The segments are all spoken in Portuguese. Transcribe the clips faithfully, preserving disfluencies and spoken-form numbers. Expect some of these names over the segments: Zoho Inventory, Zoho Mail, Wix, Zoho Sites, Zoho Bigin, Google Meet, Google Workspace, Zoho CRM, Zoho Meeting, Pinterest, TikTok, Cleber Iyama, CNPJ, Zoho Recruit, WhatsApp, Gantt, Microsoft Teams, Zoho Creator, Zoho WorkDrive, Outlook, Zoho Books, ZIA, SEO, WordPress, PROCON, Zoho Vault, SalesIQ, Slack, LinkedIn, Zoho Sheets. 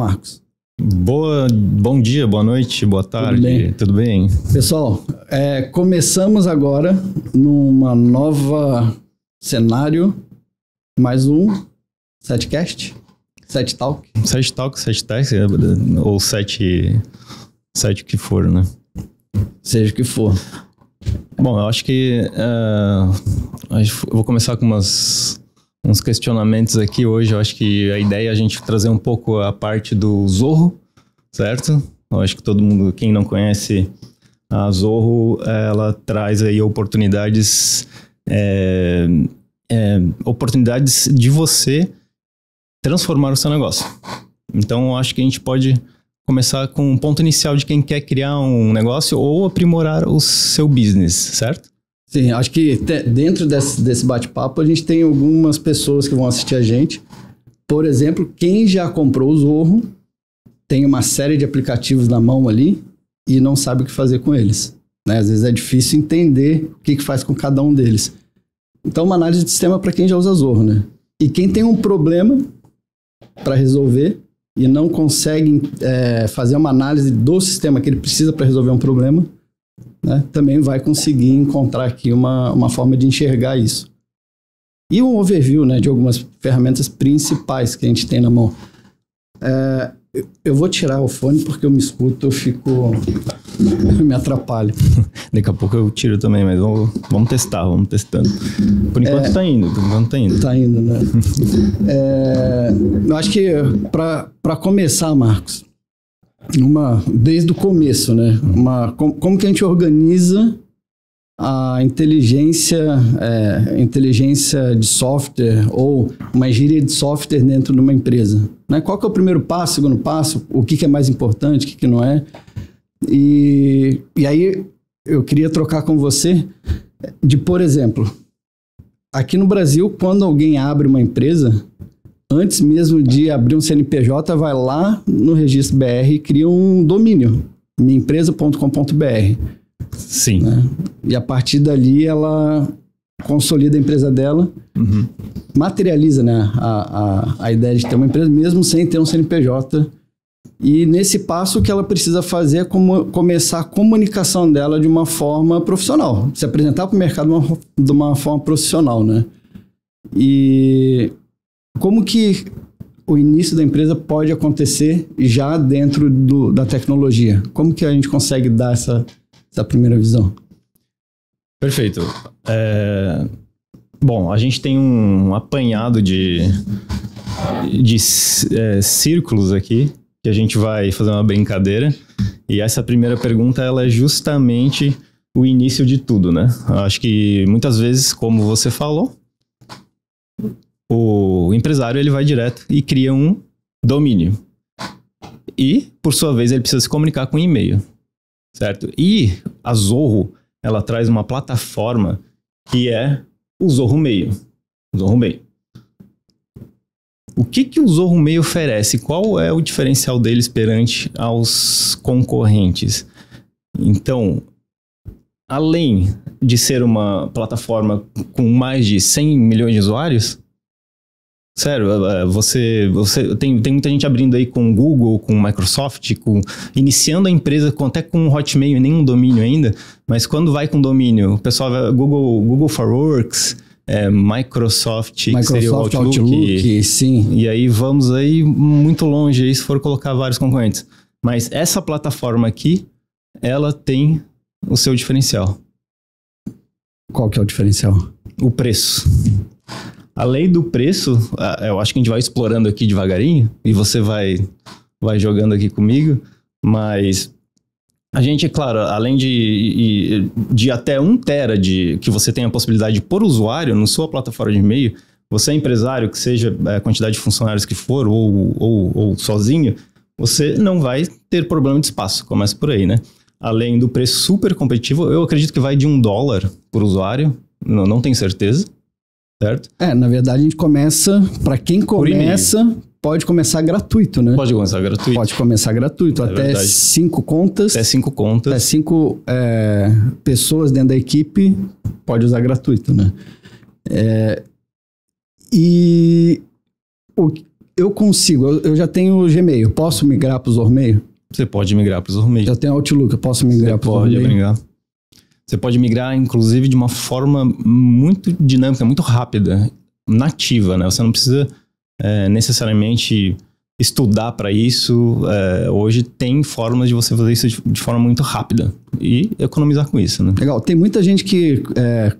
Marcos? Boa, bom dia, boa noite, boa tarde, tudo bem? Tudo bem? Pessoal, é, começamos agora numa nova cenário, mais um setcast, set talk. Set talk, set test, ou set, set que for, né? Seja o que for. Bom, eu acho que uh, eu vou começar com umas... uns questionamentos aqui hoje. Eu acho que a ideia é a gente trazer um pouco a parte do Zoho, certo? Eu acho que todo mundo, quem não conhece a Zoho, ela traz aí oportunidades, é, é, oportunidades de você transformar o seu negócio. Então, eu acho que a gente pode começar com um ponto inicial de quem quer criar um negócio ou aprimorar o seu business, certo? Sim, acho que te, dentro desse, desse bate-papo a gente tem algumas pessoas que vão assistir a gente. Por exemplo, quem já comprou o Zoho, tem uma série de aplicativos na mão ali e não sabe o que fazer com eles, né? Às vezes é difícil entender o que, que faz com cada um deles. Então, uma análise de sistema para quem já usa Zoho, né? E quem tem um problema para resolver e não consegue é, fazer uma análise do sistema que ele precisa para resolver um problema, né, também vai conseguir encontrar aqui uma, uma forma de enxergar isso. E um overview, né, de algumas ferramentas principais que a gente tem na mão. É, eu vou tirar o fone porque eu me escuto, eu fico... eu me atrapalho. Daqui a pouco eu tiro também, mas vamos, vamos testar, vamos testando. Por enquanto é, tá indo, por enquanto tá indo. Tá indo, né? é, eu acho que para começar, Marcos... Uma, desde o começo, né? Uma, com, como que a gente organiza a inteligência, é, inteligência de software ou uma engenharia de software dentro de uma empresa, né? Qual que é o primeiro passo, segundo passo, o que, que é mais importante, o que, que não é? E, e aí eu queria trocar com você de, por exemplo, aqui no Brasil, quando alguém abre uma empresa... Antes mesmo de abrir um C N P J, vai lá no registro B R e cria um domínio, minha empresa ponto com ponto b r. Sim. Né? E a partir dali ela consolida a empresa dela, uhum. Materializa, né, a, a, a ideia de ter uma empresa mesmo sem ter um C N P J. E nesse passo o que ela precisa fazer é como, começar a comunicação dela de uma forma profissional, se apresentar para o mercado de uma, de uma forma profissional, né? E... Como que o início da empresa pode acontecer já dentro do, da tecnologia? Como que a gente consegue dar essa, essa primeira visão? Perfeito. É, bom, a gente tem um apanhado de, de é, círculos aqui, que a gente vai fazer uma brincadeira. E essa primeira pergunta, ela é justamente o início de tudo, né? Acho que muitas vezes, como você falou... O empresário, ele vai direto e cria um domínio. E, por sua vez, ele precisa se comunicar com e-mail, certo? E a Zoho, ela traz uma plataforma que é o Zoho Mail. Zoho Mail. O que, que o Zoho Mail oferece? Qual é o diferencial deles perante aos concorrentes? Então... Além de ser uma plataforma com mais de cem milhões de usuários, sério, você, você tem, tem muita gente abrindo aí com Google, com Microsoft, com, iniciando a empresa com, até com Hotmail e nenhum domínio ainda, mas quando vai com domínio, o pessoal vai Google, Google for Works, é, Microsoft, Microsoft, que seria o Outlook, Outlook, sim. E aí vamos aí muito longe aí se for colocar vários concorrentes. Mas essa plataforma aqui, ela tem... O seu diferencial. Qual que é o diferencial? O preço. Além do preço, eu acho que a gente vai explorando aqui devagarinho e você vai, vai jogando aqui comigo, mas a gente, é claro, além de, de até um tera de, que você tem a possibilidade por usuário na sua plataforma de e-mail, você é empresário, que seja a quantidade de funcionários que for ou, ou, ou sozinho, você não vai ter problema de espaço, começa por aí, né? Além do preço super competitivo, eu acredito que vai de um dólar por usuário, não, não tenho certeza, certo? É, na verdade a gente começa, para quem começa, pode começar gratuito, né? Pode começar gratuito. Pode começar gratuito, é até verdade. cinco contas. Até cinco contas. Até cinco é, pessoas dentro da equipe, pode usar gratuito, né? É, e o, eu consigo, eu, eu já tenho o Gmail, posso migrar para o Zoho Mail? Você pode migrar para o Zoho Mail. Já tenho Outlook, eu posso migrar para o Zoho Mail? Você pode migrar. Você pode migrar, inclusive, de uma forma muito dinâmica, muito rápida, nativa, né? Você não precisa é, necessariamente estudar para isso. É, hoje tem formas de você fazer isso de, de forma muito rápida e economizar com isso, né? Legal. Tem muita gente que é,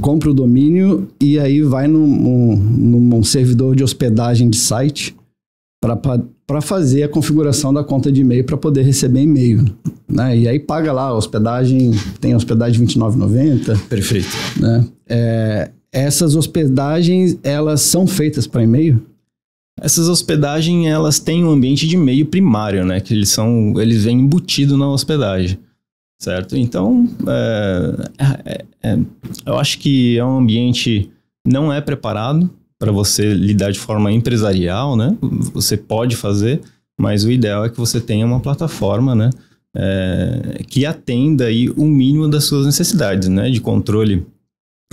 compra o domínio e aí vai num, num, num servidor de hospedagem de site para fazer a configuração da conta de e-mail para poder receber e-mail, né? E aí paga lá a hospedagem, tem hospedagem vinte e nove reais e noventa centavos. Perfeito. Né? É, essas hospedagens, elas são feitas para e-mail? Essas hospedagens, elas têm um ambiente de e-mail primário, né? Que eles são, eles vêm embutido na hospedagem, certo? Então, é, é, é, eu acho que é um ambiente não é preparado para você lidar de forma empresarial, né? Você pode fazer, mas o ideal é que você tenha uma plataforma, né? É, que atenda aí o mínimo das suas necessidades, né? De controle,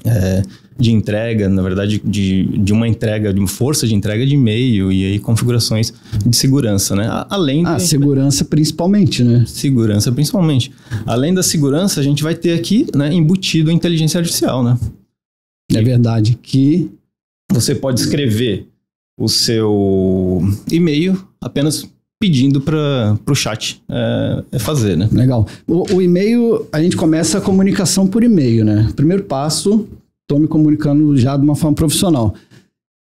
é, de entrega, na verdade, de, de uma entrega, de uma força de entrega de e-mail e aí configurações de segurança, né? Além ah, da segurança principalmente, né? Segurança principalmente. Além da segurança, a gente vai ter aqui, né? Embutido a inteligência artificial, né? É verdade que você pode escrever o seu e-mail apenas pedindo para o chat é, fazer, né? Legal. O, o e-mail, a gente começa a comunicação por e-mail, né? Primeiro passo, estou me comunicando já de uma forma profissional.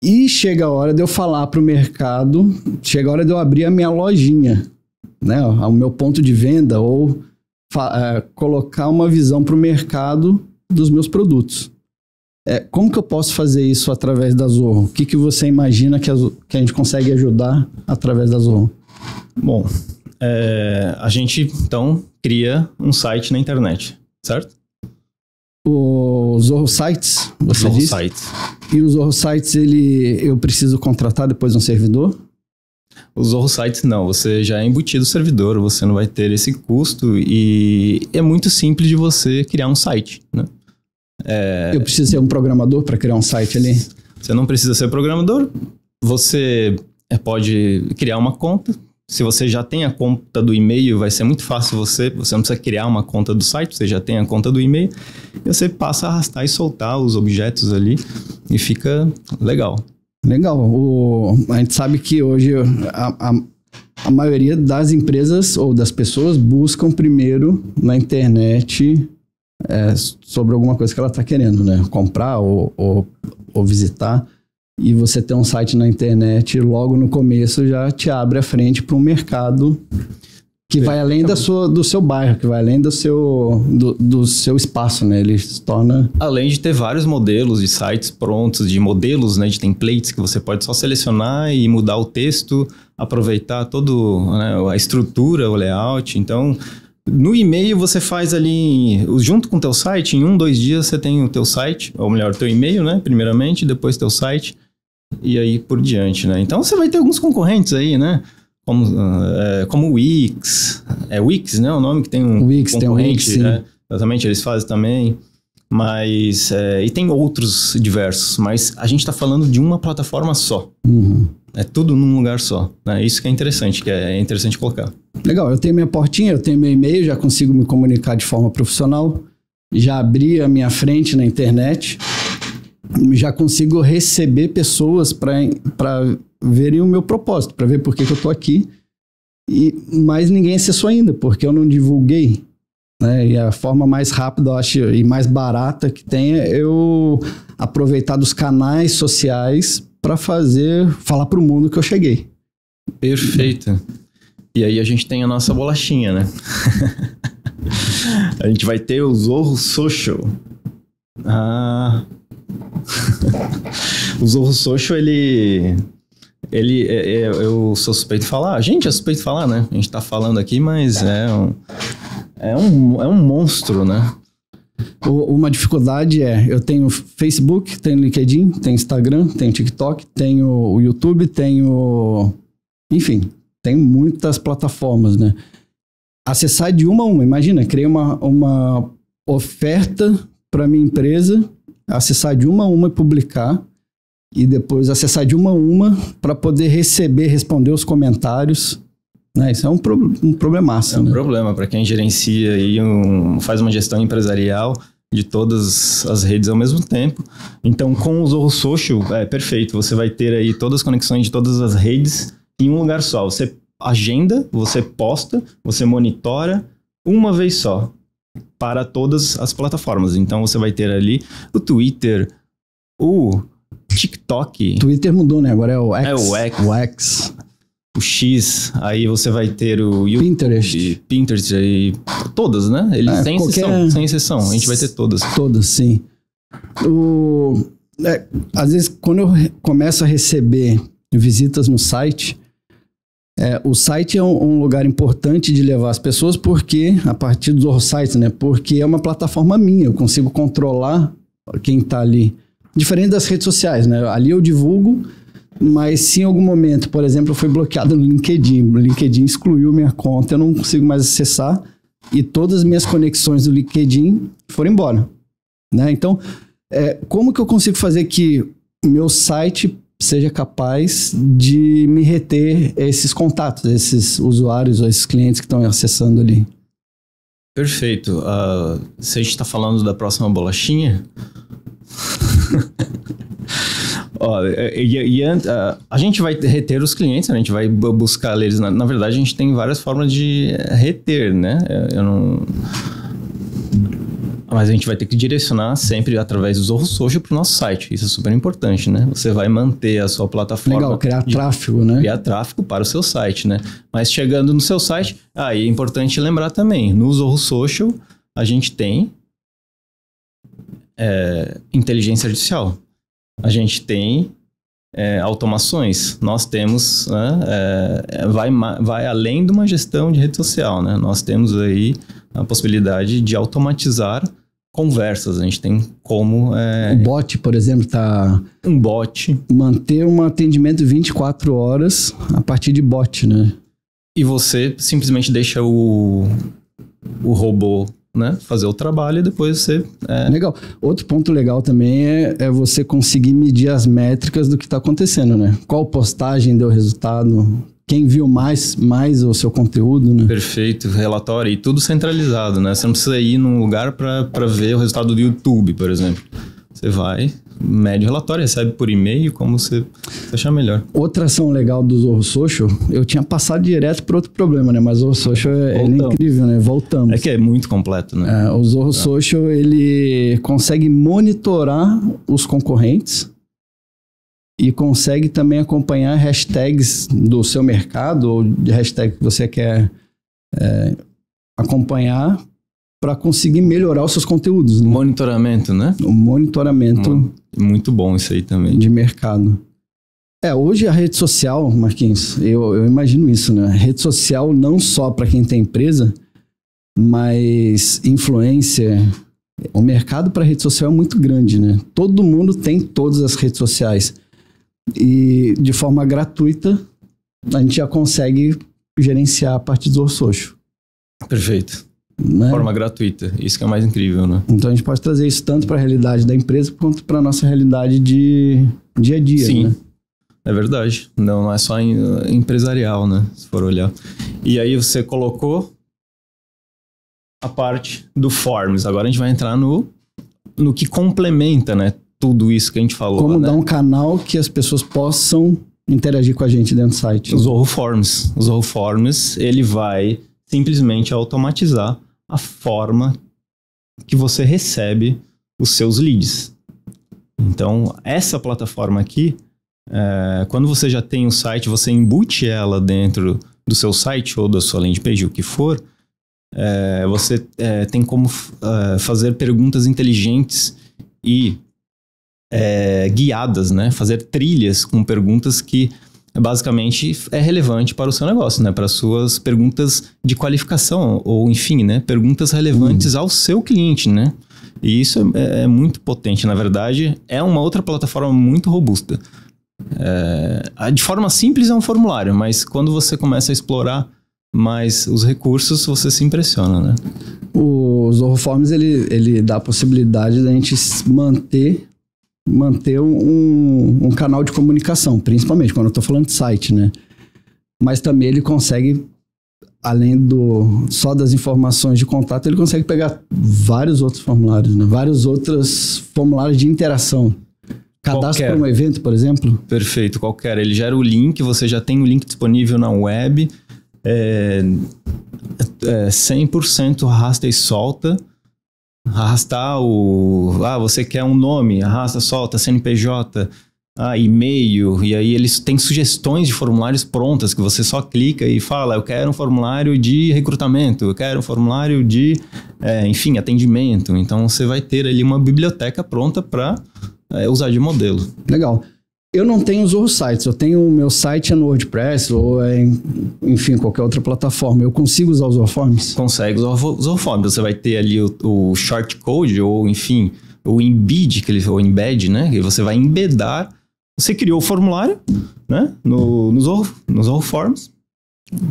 E chega a hora de eu falar para o mercado, chega a hora de eu abrir a minha lojinha, né? O meu ponto de venda ou é, colocar uma visão para o mercado dos meus produtos. É, como que eu posso fazer isso através da Zoho? O que, que você imagina que a, que a gente consegue ajudar através da Zoho? Bom, é, a gente, então, cria um site na internet, certo? O Zoho Sites, você Zoho disse? Sites. E o Zoho Sites, ele, eu preciso contratar depois um servidor? O Zoho Sites não, você já é embutido o servidor, você não vai ter esse custo e é muito simples de você criar um site, né? É, eu preciso ser um programador para criar um site ali? Você não precisa ser programador. Você pode criar uma conta. Se você já tem a conta do e-mail, vai ser muito fácil você. Você não precisa criar uma conta do site, você já tem a conta do e-mail. E você passa a arrastar e soltar os objetos ali e fica legal. Legal. O, a gente sabe que hoje a, a, a maioria das empresas ou das pessoas buscam primeiro na internet... É, sobre alguma coisa que ela está querendo, né? Comprar ou, ou, ou visitar. E você ter um site na internet logo no começo já te abre a frente para um mercado que é, vai além da sua, do seu bairro, que vai além do seu, do, do seu espaço, né? Ele se torna... Além de ter vários modelos de sites prontos, de modelos, né? De templates que você pode só selecionar e mudar o texto, aproveitar todo, né? A estrutura, o layout, então... No e-mail você faz ali, junto com o teu site, em um, dois dias você tem o teu site, ou melhor, o teu e-mail, né, primeiramente, depois teu site, e aí por diante, né. Então você vai ter alguns concorrentes aí, né, como, é, como o Wix, é Wix, né, o nome que tem um Wix, concorrente, tem um Wix, né, exatamente, eles fazem também, mas, é, e tem outros diversos, mas a gente tá falando de uma plataforma só. Uhum. É tudo num lugar só, né? Isso que é interessante, que é interessante colocar. Legal, eu tenho minha portinha, eu tenho meu e-mail, já consigo me comunicar de forma profissional, já abri a minha frente na internet, já consigo receber pessoas para verem o meu propósito, para ver por que, que eu estou aqui, e, mas ninguém acessou ainda, porque eu não divulguei, né? E a forma mais rápida, eu acho, e mais barata que tem é eu aproveitar dos canais sociais para fazer, falar para o mundo que eu cheguei. Perfeito. E aí a gente tem a nossa bolachinha, né? A gente vai ter o Zoho Social. Ah. O Zoho Social, ele... ele é, é, eu sou suspeito de falar. A gente é suspeito de falar, né? A gente tá falando aqui, mas é um, é um, é um monstro, né? Uma dificuldade é, eu tenho Facebook, tenho LinkedIn, tenho Instagram, tenho TikTok, tenho o YouTube, tenho... Enfim, tenho muitas plataformas, né? Acessar de uma a uma, imagina, criei uma, uma oferta para minha empresa, acessar de uma a uma e publicar, e depois acessar de uma a uma para poder receber, responder os comentários. Né? Isso é um, pro, um problemaço. É um né? problema para quem gerencia e um, faz uma gestão empresarial de todas as redes ao mesmo tempo. Então, com o Zoho Social, é perfeito. Você vai ter aí todas as conexões de todas as redes em um lugar só. Você agenda, você posta, você monitora uma vez só para todas as plataformas. Então, você vai ter ali o Twitter, o TikTok. Twitter mudou, né? Agora é o X. É o X. O X. O X, aí você vai ter o YouTube, Pinterest, Pinterest e todas, né? Eles é, sem qualquer... exceção, sem exceção, a gente vai ter todas. Todas, sim. O, é, às vezes, quando eu começo a receber visitas no site, é, o site é um, um lugar importante de levar as pessoas, porque, a partir dos outros sites, né? Porque é uma plataforma minha, eu consigo controlar quem tá ali. Diferente das redes sociais, né? Ali eu divulgo. Mas se em algum momento, por exemplo, eu fui bloqueado no LinkedIn, o LinkedIn excluiu minha conta, eu não consigo mais acessar e todas as minhas conexões do LinkedIn foram embora. Né? Então, é, como que eu consigo fazer que o meu site seja capaz de me reter esses contatos, esses usuários ou esses clientes que estão acessando ali? Perfeito. Uh, se a gente está falando da próxima bolachinha... Olha, e, e, e, a, a gente vai reter os clientes, a gente vai buscar eles. Na, na verdade, a gente tem várias formas de reter, né? Eu não... Mas a gente vai ter que direcionar sempre através do Zoho Social para o nosso site. Isso é super importante, né? Você vai manter a sua plataforma... Legal, criar de, tráfego, né? Criar tráfego para o seu site, né? Mas chegando no seu site... Ah, e é importante lembrar também, no Zoho Social a gente tem é, inteligência artificial. A gente tem é, automações, nós temos, né, é, vai, vai além de uma gestão de rede social, né? Nós temos aí a possibilidade de automatizar conversas, a gente tem como... É, o bot, por exemplo, tá... Um bot. Manter um atendimento vinte e quatro horas a partir de bot, né? E você simplesmente deixa o, o robô... Né? Fazer o trabalho e depois você... É... Legal. Outro ponto legal também é, é você conseguir medir as métricas do que está acontecendo, né? Qual postagem deu resultado, quem viu mais, mais o seu conteúdo, né? Perfeito, relatório e tudo centralizado, né? Você não precisa ir num lugar para ver o resultado do YouTube, por exemplo. Você vai, mede o relatório, recebe por e-mail, como você achar melhor. Outra ação legal do Zoho Social, eu tinha passado direto para outro problema, né? Mas o Zoho Social é, ele é incrível, né? Voltamos. É que é muito completo, né? É, o Zoho é. Social, ele consegue monitorar os concorrentes e consegue também acompanhar hashtags do seu mercado ou de hashtag que você quer é, acompanhar, para conseguir melhorar os seus conteúdos. Né? Monitoramento, né? O monitoramento. Hum, muito bom isso aí também. De mercado. É, hoje a rede social, Marquinhos, eu, eu imagino isso, né? A rede social não só para quem tem empresa, mas influencer. O mercado para rede social é muito grande, né? Todo mundo tem todas as redes sociais. E de forma gratuita, a gente já consegue gerenciar a parte do social. Perfeito. Né? Forma gratuita, isso que é mais incrível, né? Então a gente pode trazer isso tanto para a realidade da empresa quanto para a nossa realidade de dia a dia. Sim, né? É verdade. Não, não é só em, empresarial, né? Se for olhar. E aí você colocou a parte do Forms. Agora a gente vai entrar no, no que complementa, né? Tudo isso que a gente falou. Como né? dar um canal que as pessoas possam interagir com a gente dentro do site. Né? O Zoho Forms. O Zoho Forms, ele vai simplesmente automatizar a forma que você recebe os seus leads. Então, essa plataforma aqui, é, quando você já tem o site, você embute ela dentro do seu site ou da sua landing page, o que for, é, você é, tem como é, fazer perguntas inteligentes e é, guiadas, né? Fazer trilhas com perguntas que basicamente é relevante para o seu negócio, né? Para suas perguntas de qualificação, ou enfim, né? Perguntas relevantes uhum. ao seu cliente, né? E isso é, é muito potente, na verdade, é uma outra plataforma muito robusta. É, de forma simples é um formulário, mas quando você começa a explorar mais os recursos, você se impressiona, né? O Zoho Forms, ele, ele dá a possibilidade da gente manter manter um, um canal de comunicação, principalmente quando eu estou falando de site, né? Mas também ele consegue, além do, só das informações de contato, ele consegue pegar vários outros formulários, né? Vários outros formulários de interação. Cadastro para um evento, por exemplo. Perfeito, qualquer. Ele gera o link, você já tem o link disponível na web. É, é cem por cento arrasta e solta. Arrastar o... Ah, você quer um nome, arrasta, solta, C N P J, ah, e-mail. E aí eles têm sugestões de formulários prontas que você só clica e fala, eu quero um formulário de recrutamento, eu quero um formulário de, é, enfim, atendimento. Então você vai ter ali uma biblioteca pronta para é, usar de modelo. Legal. Eu não tenho Zoho Sites, eu tenho o meu site no WordPress ou em, enfim, qualquer outra plataforma. Eu consigo usar o Zoho Forms? Consegue usar o Zoho Forms. Você vai ter ali o, o shortcode ou, enfim, o embed, que ele, ou embed, né? Que você vai embedar. Você criou o formulário, né? No, no, Zoho, no Zoho Forms,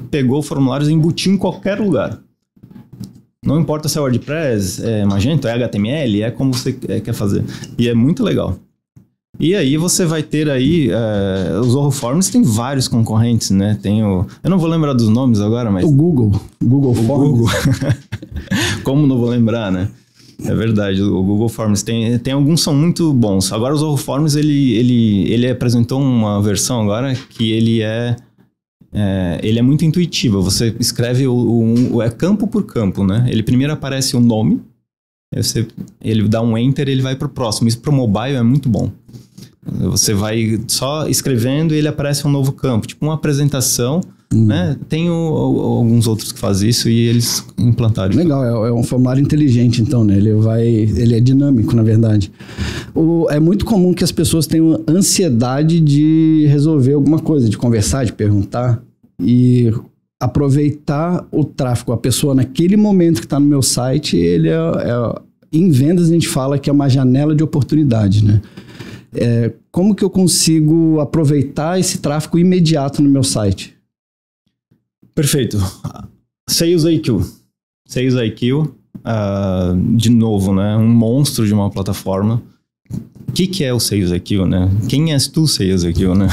pegou o formulário e embutiu em qualquer lugar. Não importa se é WordPress, é Magento, é H T M L, é como você quer fazer. E é muito legal. E aí você vai ter aí, uh, os Zoho Forms tem vários concorrentes, né? Tem o... Eu não vou lembrar dos nomes agora, mas... O Google. Google o Forms. Google. Como não vou lembrar, né? É verdade, o Google Forms tem, tem alguns são muito bons. Agora o Zoho Forms, ele, ele, ele apresentou uma versão agora que ele é... É, ele é muito intuitivo. Você escreve o, o, o... É campo por campo, né? Ele primeiro aparece o nome, você, ele dá um enter e ele vai pro próximo. Isso pro mobile é muito bom. Você vai só escrevendo e ele aparece um novo campo, tipo uma apresentação, hum. né? Tem o, o, alguns outros que fazem isso e eles implantaram. Legal, é, é um formulário inteligente então, né? Ele vai, ele é dinâmico, na verdade. O, é muito comum que as pessoas tenham ansiedade de resolver alguma coisa, de conversar, de perguntar e aproveitar o tráfego. A pessoa naquele momento que está no meu site, ele é, é, em vendas a gente fala que é uma janela de oportunidade, né? É, como que eu consigo aproveitar esse tráfego imediato no meu site? Perfeito. SalesIQ. SalesIQ, uh, de novo, né? Um monstro de uma plataforma. O que, que é o SalesIQ, né? Quem és tu, SalesIQ, né?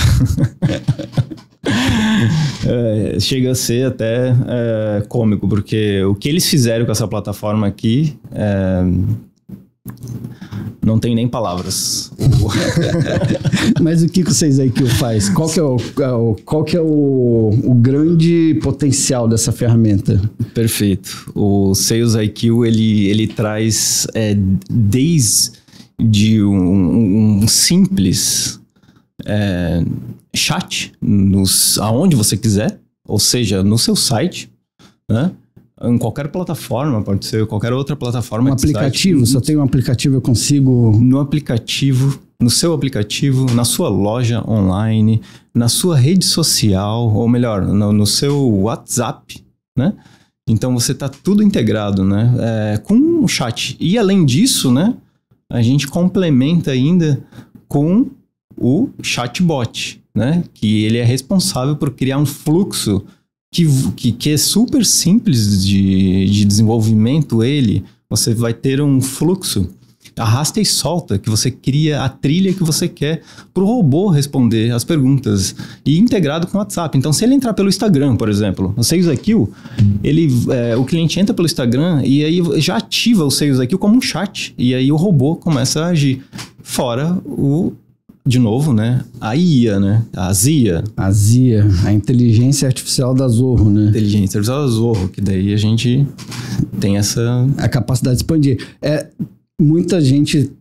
é, chega a ser até é, cômico, porque o que eles fizeram com essa plataforma aqui... É, não tem nem palavras. Mas o que, que o SalesIQ faz? Qual que é, o, qual que é o, o grande potencial dessa ferramenta? Perfeito. O SalesIQ, ele, ele traz é, desde um, um simples é, chat, nos, aonde você quiser, ou seja, no seu site, né? Em qualquer plataforma, pode ser qualquer outra plataforma. Um aplicativo, só tem um aplicativo, eu consigo... No aplicativo, no seu aplicativo, na sua loja online, na sua rede social, ou melhor, no, no seu WhatsApp, né? Então você tá tudo integrado, né? É, com o chat. E além disso, né? A gente complementa ainda com o chatbot, né? Que ele é responsável por criar um fluxo... Que, que, que é super simples de, de desenvolvimento ele, você vai ter um fluxo, arrasta e solta, que você cria a trilha que você quer para o robô responder as perguntas e integrado com o WhatsApp. Então, se ele entrar pelo Instagram, por exemplo, o SalesIQ, ele, é, o cliente entra pelo Instagram e aí já ativa o SalesIQ como um chat e aí o robô começa a agir. Fora o... De novo, né? A I A, né? A ZIA. A ZIA, a inteligência artificial da Zoho, né? Inteligência artificial da Zoho, que daí a gente tem essa... A capacidade de expandir. É, muita gente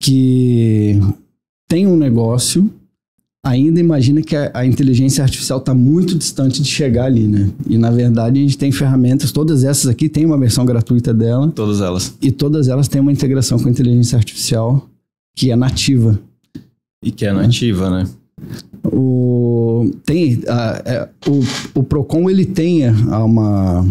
que tem um negócio ainda imagina que a, a inteligência artificial está muito distante de chegar ali, né? E, na verdade, a gente tem ferramentas, todas essas aqui tem uma versão gratuita dela. Todas elas. E todas elas têm uma integração com a inteligência artificial que é nativa. E que é nativa, né? O, tem, a, é, o, o PROCON, ele tem uma...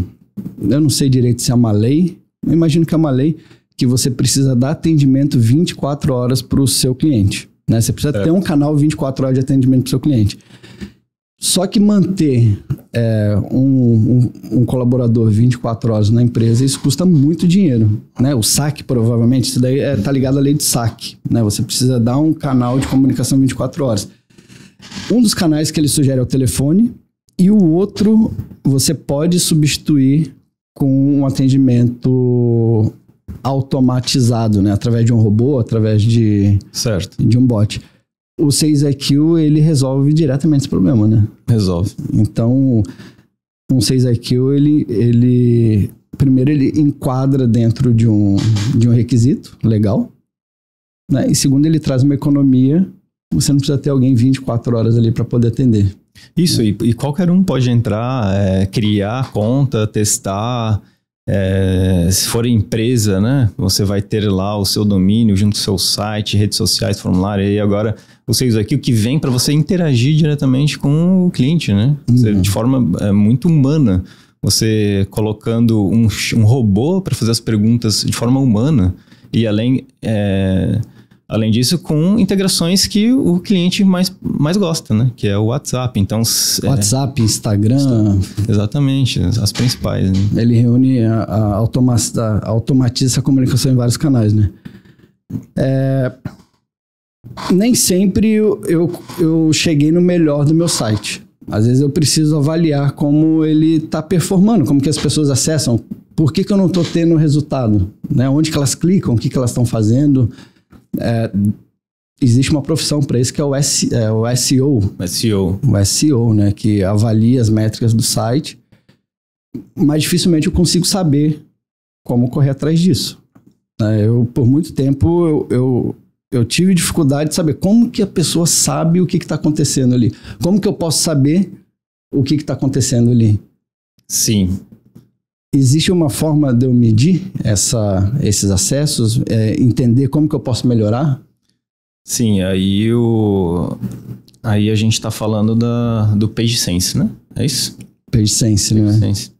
Eu não sei direito se é uma lei. Eu imagino que é uma lei que você precisa dar atendimento vinte e quatro horas para o seu cliente. Né? Você precisa é. ter um canal vinte e quatro horas de atendimento para o seu cliente. Só que manter é, um, um, um colaborador vinte e quatro horas na empresa, isso custa muito dinheiro, né? O saque, provavelmente, isso daí é, tá ligado à lei de saque, né? Você precisa dar um canal de comunicação vinte e quatro horas. Um dos canais que ele sugere é o telefone e o outro você pode substituir com um atendimento automatizado, né? Através de um robô, através de, certo. de um bot. O SalesIQ, ele resolve diretamente esse problema, né? Resolve. Então, um SalesIQ, ele, ele... Primeiro, ele enquadra dentro de um, de um requisito legal, né? E segundo, ele traz uma economia. Você não precisa ter alguém vinte e quatro horas ali para poder atender. Isso, né? e, e qualquer um pode entrar, é, criar conta, testar. É, se for empresa, né? Você vai ter lá o seu domínio junto com o seu site, redes sociais, formulário. E agora vocês aqui, o que vem para você interagir diretamente com o cliente, né? Uhum. Você, de forma é, muito humana. Você colocando um, um robô para fazer as perguntas de forma humana. E além, é, além disso, com integrações que o cliente mais, mais gosta, né? Que é o WhatsApp. Então, WhatsApp, é, Instagram. Exatamente, as principais, né? Ele reúne, a, a automa a, automatiza essa comunicação em vários canais, né? É, nem sempre eu, eu, eu cheguei no melhor do meu site. Às vezes eu preciso avaliar como ele está performando, como que as pessoas acessam, por que que eu não estou tendo resultado, né? Onde que elas clicam, o que que elas estão fazendo. É, existe uma profissão para isso que é o, S, é o S E O. S E O. O S E O, né? Que avalia as métricas do site. Mas dificilmente eu consigo saber como correr atrás disso. É, eu, por muito tempo, eu, eu, eu tive dificuldade de saber como que a pessoa sabe o que está acontecendo ali. Como que eu posso saber o que está acontecendo ali? Sim. Existe uma forma de eu medir essa, esses acessos, é, entender como que eu posso melhorar? Sim, aí, o, aí a gente está falando da, do PageSense, né? É isso? PageSense, né? PageSense.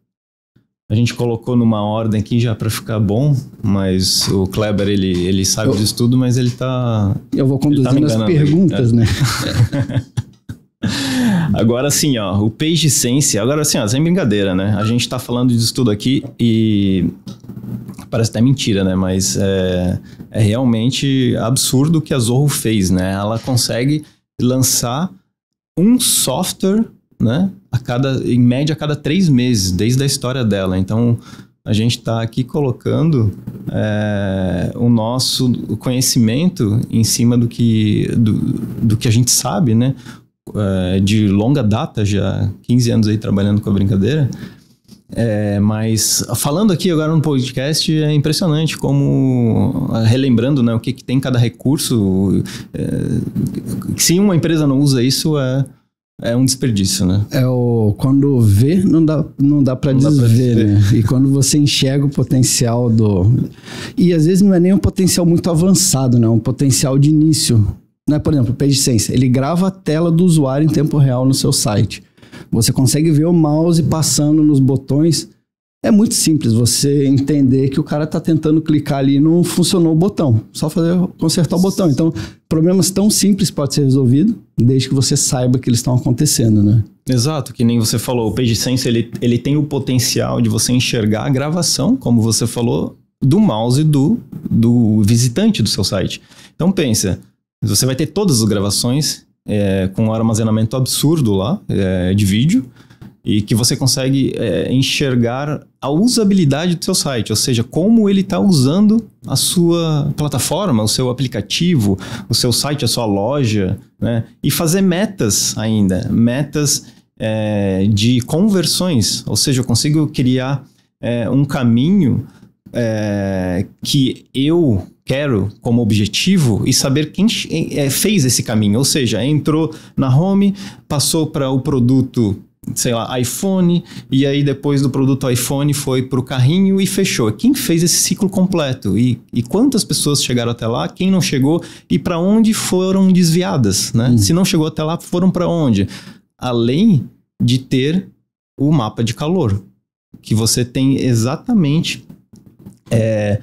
A gente colocou numa ordem aqui já para ficar bom, mas o Kleber, ele, ele sabe eu, disso tudo, mas ele está... Eu vou conduzindo tá as perguntas, aí, né? Agora sim, ó, o PageSense, agora sim, ó, sem brincadeira, né? A gente tá falando disso tudo aqui e parece até mentira, né? Mas é, é realmente absurdo o que a Zoho fez, né? Ela consegue lançar um software, né? A cada, em média, a cada três meses, desde a história dela. Então, a gente tá aqui colocando é, o nosso conhecimento em cima do que, do, do que a gente sabe, né? De longa data, já quinze anos aí trabalhando com a brincadeira. É, mas falando aqui agora no podcast, é impressionante como, relembrando, né, o que, que tem cada recurso. É, se uma empresa não usa isso, é, é um desperdício, né? É o, quando vê, não dá, não dá para desver, né? E quando você enxerga o potencial do... E às vezes não é nem um potencial muito avançado, né? Um potencial de início. Por exemplo, o PageSense, ele grava a tela do usuário em tempo real no seu site. Você consegue ver o mouse passando nos botões. É muito simples você entender que o cara está tentando clicar ali e não funcionou o botão. Só fazer, consertar o botão. Então, problemas tão simples podem ser resolvidos, desde que você saiba que eles estão acontecendo, né? Exato, que nem você falou. O PageSense, ele, ele tem o potencial de você enxergar a gravação, como você falou, do mouse do, do visitante do seu site. Então, pensa... Você vai ter todas as gravações é, com um armazenamento absurdo lá é, de vídeo e que você consegue é, enxergar a usabilidade do seu site, ou seja, como ele está usando a sua plataforma, o seu aplicativo, o seu site, a sua loja, né? E fazer metas ainda, metas é, de conversões, ou seja, eu consigo criar é, um caminho é, que eu... quero como objetivo e saber quem fez esse caminho. Ou seja, entrou na home, passou para o produto, sei lá, iPhone, e aí depois do produto iPhone foi para o carrinho e fechou. Quem fez esse ciclo completo? E, e quantas pessoas chegaram até lá? Quem não chegou? E para onde foram desviadas, né? Hum. Se não chegou até lá, foram para onde? Além de ter o mapa de calor, que você tem exatamente é,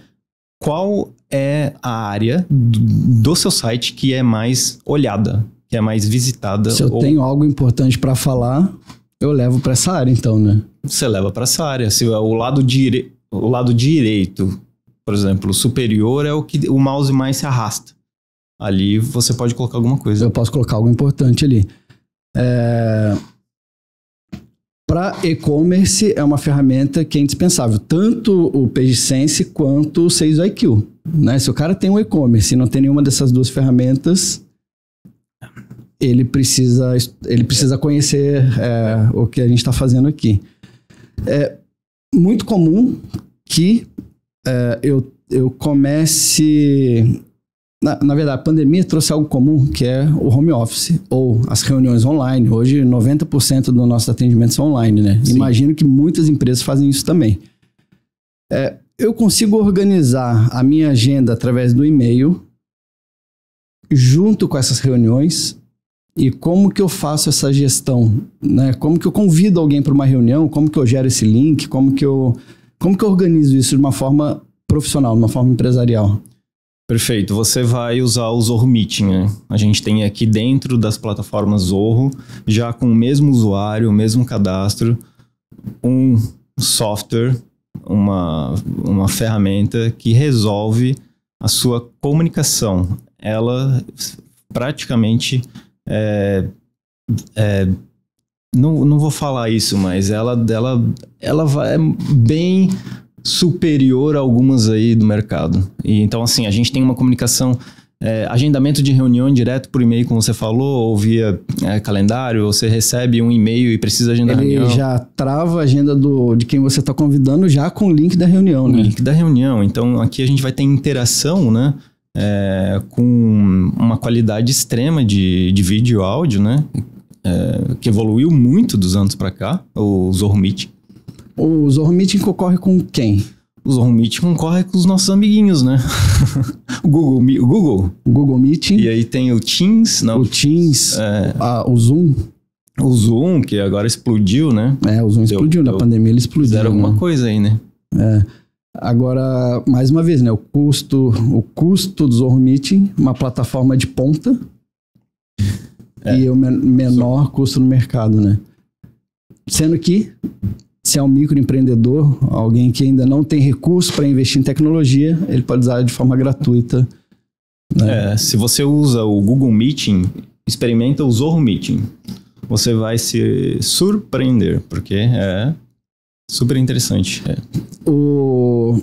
qual... é a área do seu site que é mais olhada. que é mais visitada. Se eu ou... tenho algo importante para falar, eu levo para essa área então, né? Você leva para essa área. Se o lado, dire... o lado direito, por exemplo, superior é o que o mouse mais se arrasta. Ali você pode colocar alguma coisa. Eu posso colocar algo importante ali. É... Para e-commerce é uma ferramenta que é indispensável. Tanto o PageSense quanto o SalesIQ. Né? Se o cara tem um e-commerce e não tem nenhuma dessas duas ferramentas, ele precisa, ele precisa conhecer é, o que a gente está fazendo aqui. É muito comum que é, eu, eu comece... Na, na verdade, a pandemia trouxe algo comum, que é o home office, ou as reuniões online. Hoje, noventa por cento do nosso atendimento são online, né? Sim. Imagino que muitas empresas fazem isso também. É, eu consigo organizar a minha agenda através do e-mail, junto com essas reuniões, e como que eu faço essa gestão, né? Como que eu convido alguém para uma reunião, como que eu gero esse link, como que eu, como que eu organizo isso de uma forma profissional, de uma forma empresarial. Perfeito, você vai usar o Zoho Meeting, né? A gente tem aqui dentro das plataformas Zoho, já com o mesmo usuário, o mesmo cadastro, um software, uma, uma ferramenta que resolve a sua comunicação. Ela praticamente, é, é, não, não vou falar isso, mas ela, ela, ela vai bem... superior a algumas aí do mercado. E então, assim, a gente tem uma comunicação, é, agendamento de reunião direto por e-mail, como você falou, ou via é, calendário, ou você recebe um e-mail e precisa agendar a reunião. Ele já trava a agenda do, de quem você está convidando já com o link da reunião, né? O link da reunião. Então, aqui a gente vai ter interação, né? É, com uma qualidade extrema de, de vídeo e áudio, né? É, que evoluiu muito dos anos para cá, o Zoho Meeting. O Zoho Meeting concorre com quem? O Zoho Meeting concorre com os nossos amiguinhos, né? O Google, o Google. O Google Meeting. E aí tem o Teams. Não, o Teams, é, a, o Zoom. O Zoom, que agora explodiu, né? É, o Zoom deu, explodiu. Deu, na pandemia ele explodiu. Fizeram, né? Alguma coisa aí, né? É. Agora, mais uma vez, né? O custo, o custo do Zoho Meeting, uma plataforma de ponta. É. E o men menor Zoom. Custo no mercado, né? Sendo que... Se é um microempreendedor, alguém que ainda não tem recurso para investir em tecnologia, ele pode usar de forma gratuita. Né? É, se você usa o Google Meeting, experimenta o Zoho Meeting. Você vai se surpreender, porque é super interessante. É, o...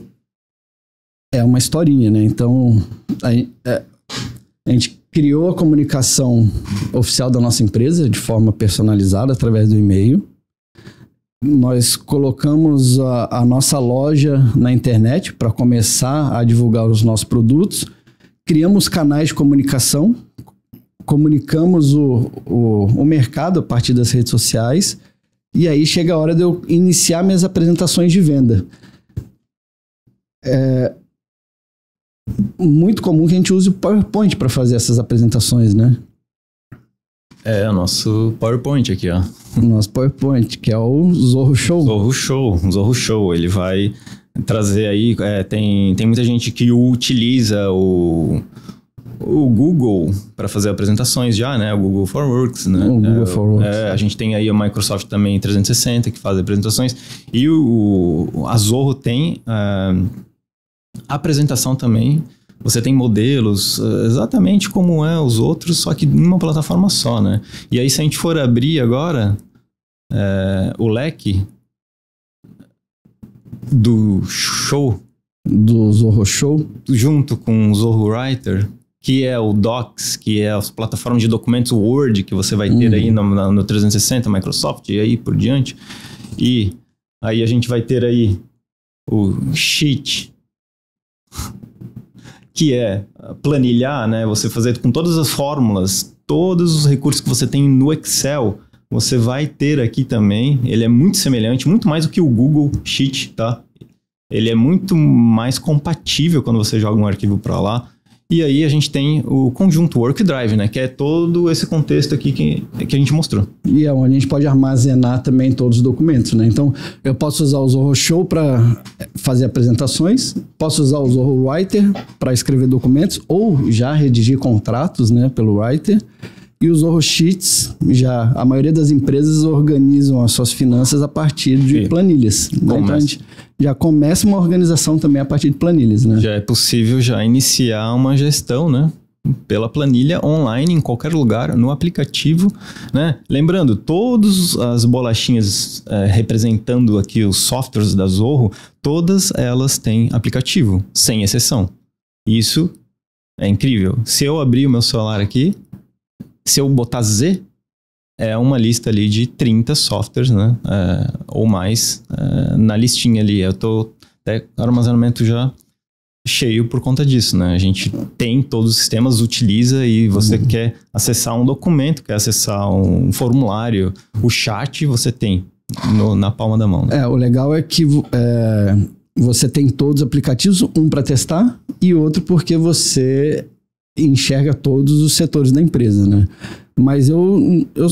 é uma historinha, né? Então, a gente, é, a gente criou a comunicação oficial da nossa empresa de forma personalizada através do e-mail. Nós colocamos a, a nossa loja na internet para começar a divulgar os nossos produtos. Criamos canais de comunicação, comunicamos o, o, o mercado a partir das redes sociais. E aí chega a hora de eu iniciar minhas apresentações de venda. É muito comum que a gente use o PowerPoint para fazer essas apresentações, né? É, o nosso PowerPoint aqui, ó. O nosso PowerPoint, que é o Zoho Show. Zoho Show, Zoho Show. Ele vai trazer aí... É, tem, tem muita gente que utiliza o, o Google para fazer apresentações já, né? O Google Forms, né? O Google é, Forms. É, a gente tem aí a Microsoft também trezentos e sessenta que faz apresentações. E o, a Zoho tem a, a apresentação também. Você tem modelos exatamente como é os outros, só que em uma plataforma só, né? E aí, se a gente for abrir agora é, o leque do show, do Zoho Show, junto com o Zoho Writer, que é o Docs, que é as plataformas de documentos Word que você vai ter uhum. aí no, no trezentos e sessenta, Microsoft e aí por diante. E aí a gente vai ter aí o Sheet. Que é planilhar, né? Você fazer com todas as fórmulas, todos os recursos que você tem no Excel, você vai ter aqui também. Ele é muito semelhante, muito mais do que o Google Sheet, tá? Ele é muito mais compatível quando você joga um arquivo para lá. E aí a gente tem o conjunto Work Drive, né? Que é todo esse contexto aqui que, que a gente mostrou. E é onde a gente pode armazenar também todos os documentos, né? Então, eu posso usar o Zoho Show para fazer apresentações, posso usar o Zoho Writer para escrever documentos ou já redigir contratos, né? Pelo Writer. E o Zoho Sheets, já a maioria das empresas organizam as suas finanças a partir de Sim. planilhas. Né? Então a gente já começa uma organização também a partir de planilhas, né? Já é possível já iniciar uma gestão, né? Pela planilha online, em qualquer lugar, no aplicativo, né? Lembrando, todas as bolachinhas é, representando aqui os softwares da Zoho, todas elas têm aplicativo, sem exceção. Isso é incrível. Se eu abrir o meu celular aqui, se eu botar Z, é uma lista ali de trinta softwares, né? É, ou mais, é, na listinha ali. Eu tô até armazenamento já cheio por conta disso, né? A gente tem todos os sistemas, utiliza, e você uhum. quer acessar um documento, quer acessar um formulário, o chat você tem no, na palma da mão. Né? É, o legal é que é, você tem todos os aplicativos, um para testar e outro porque você enxerga todos os setores da empresa, né? Mas eu, eu,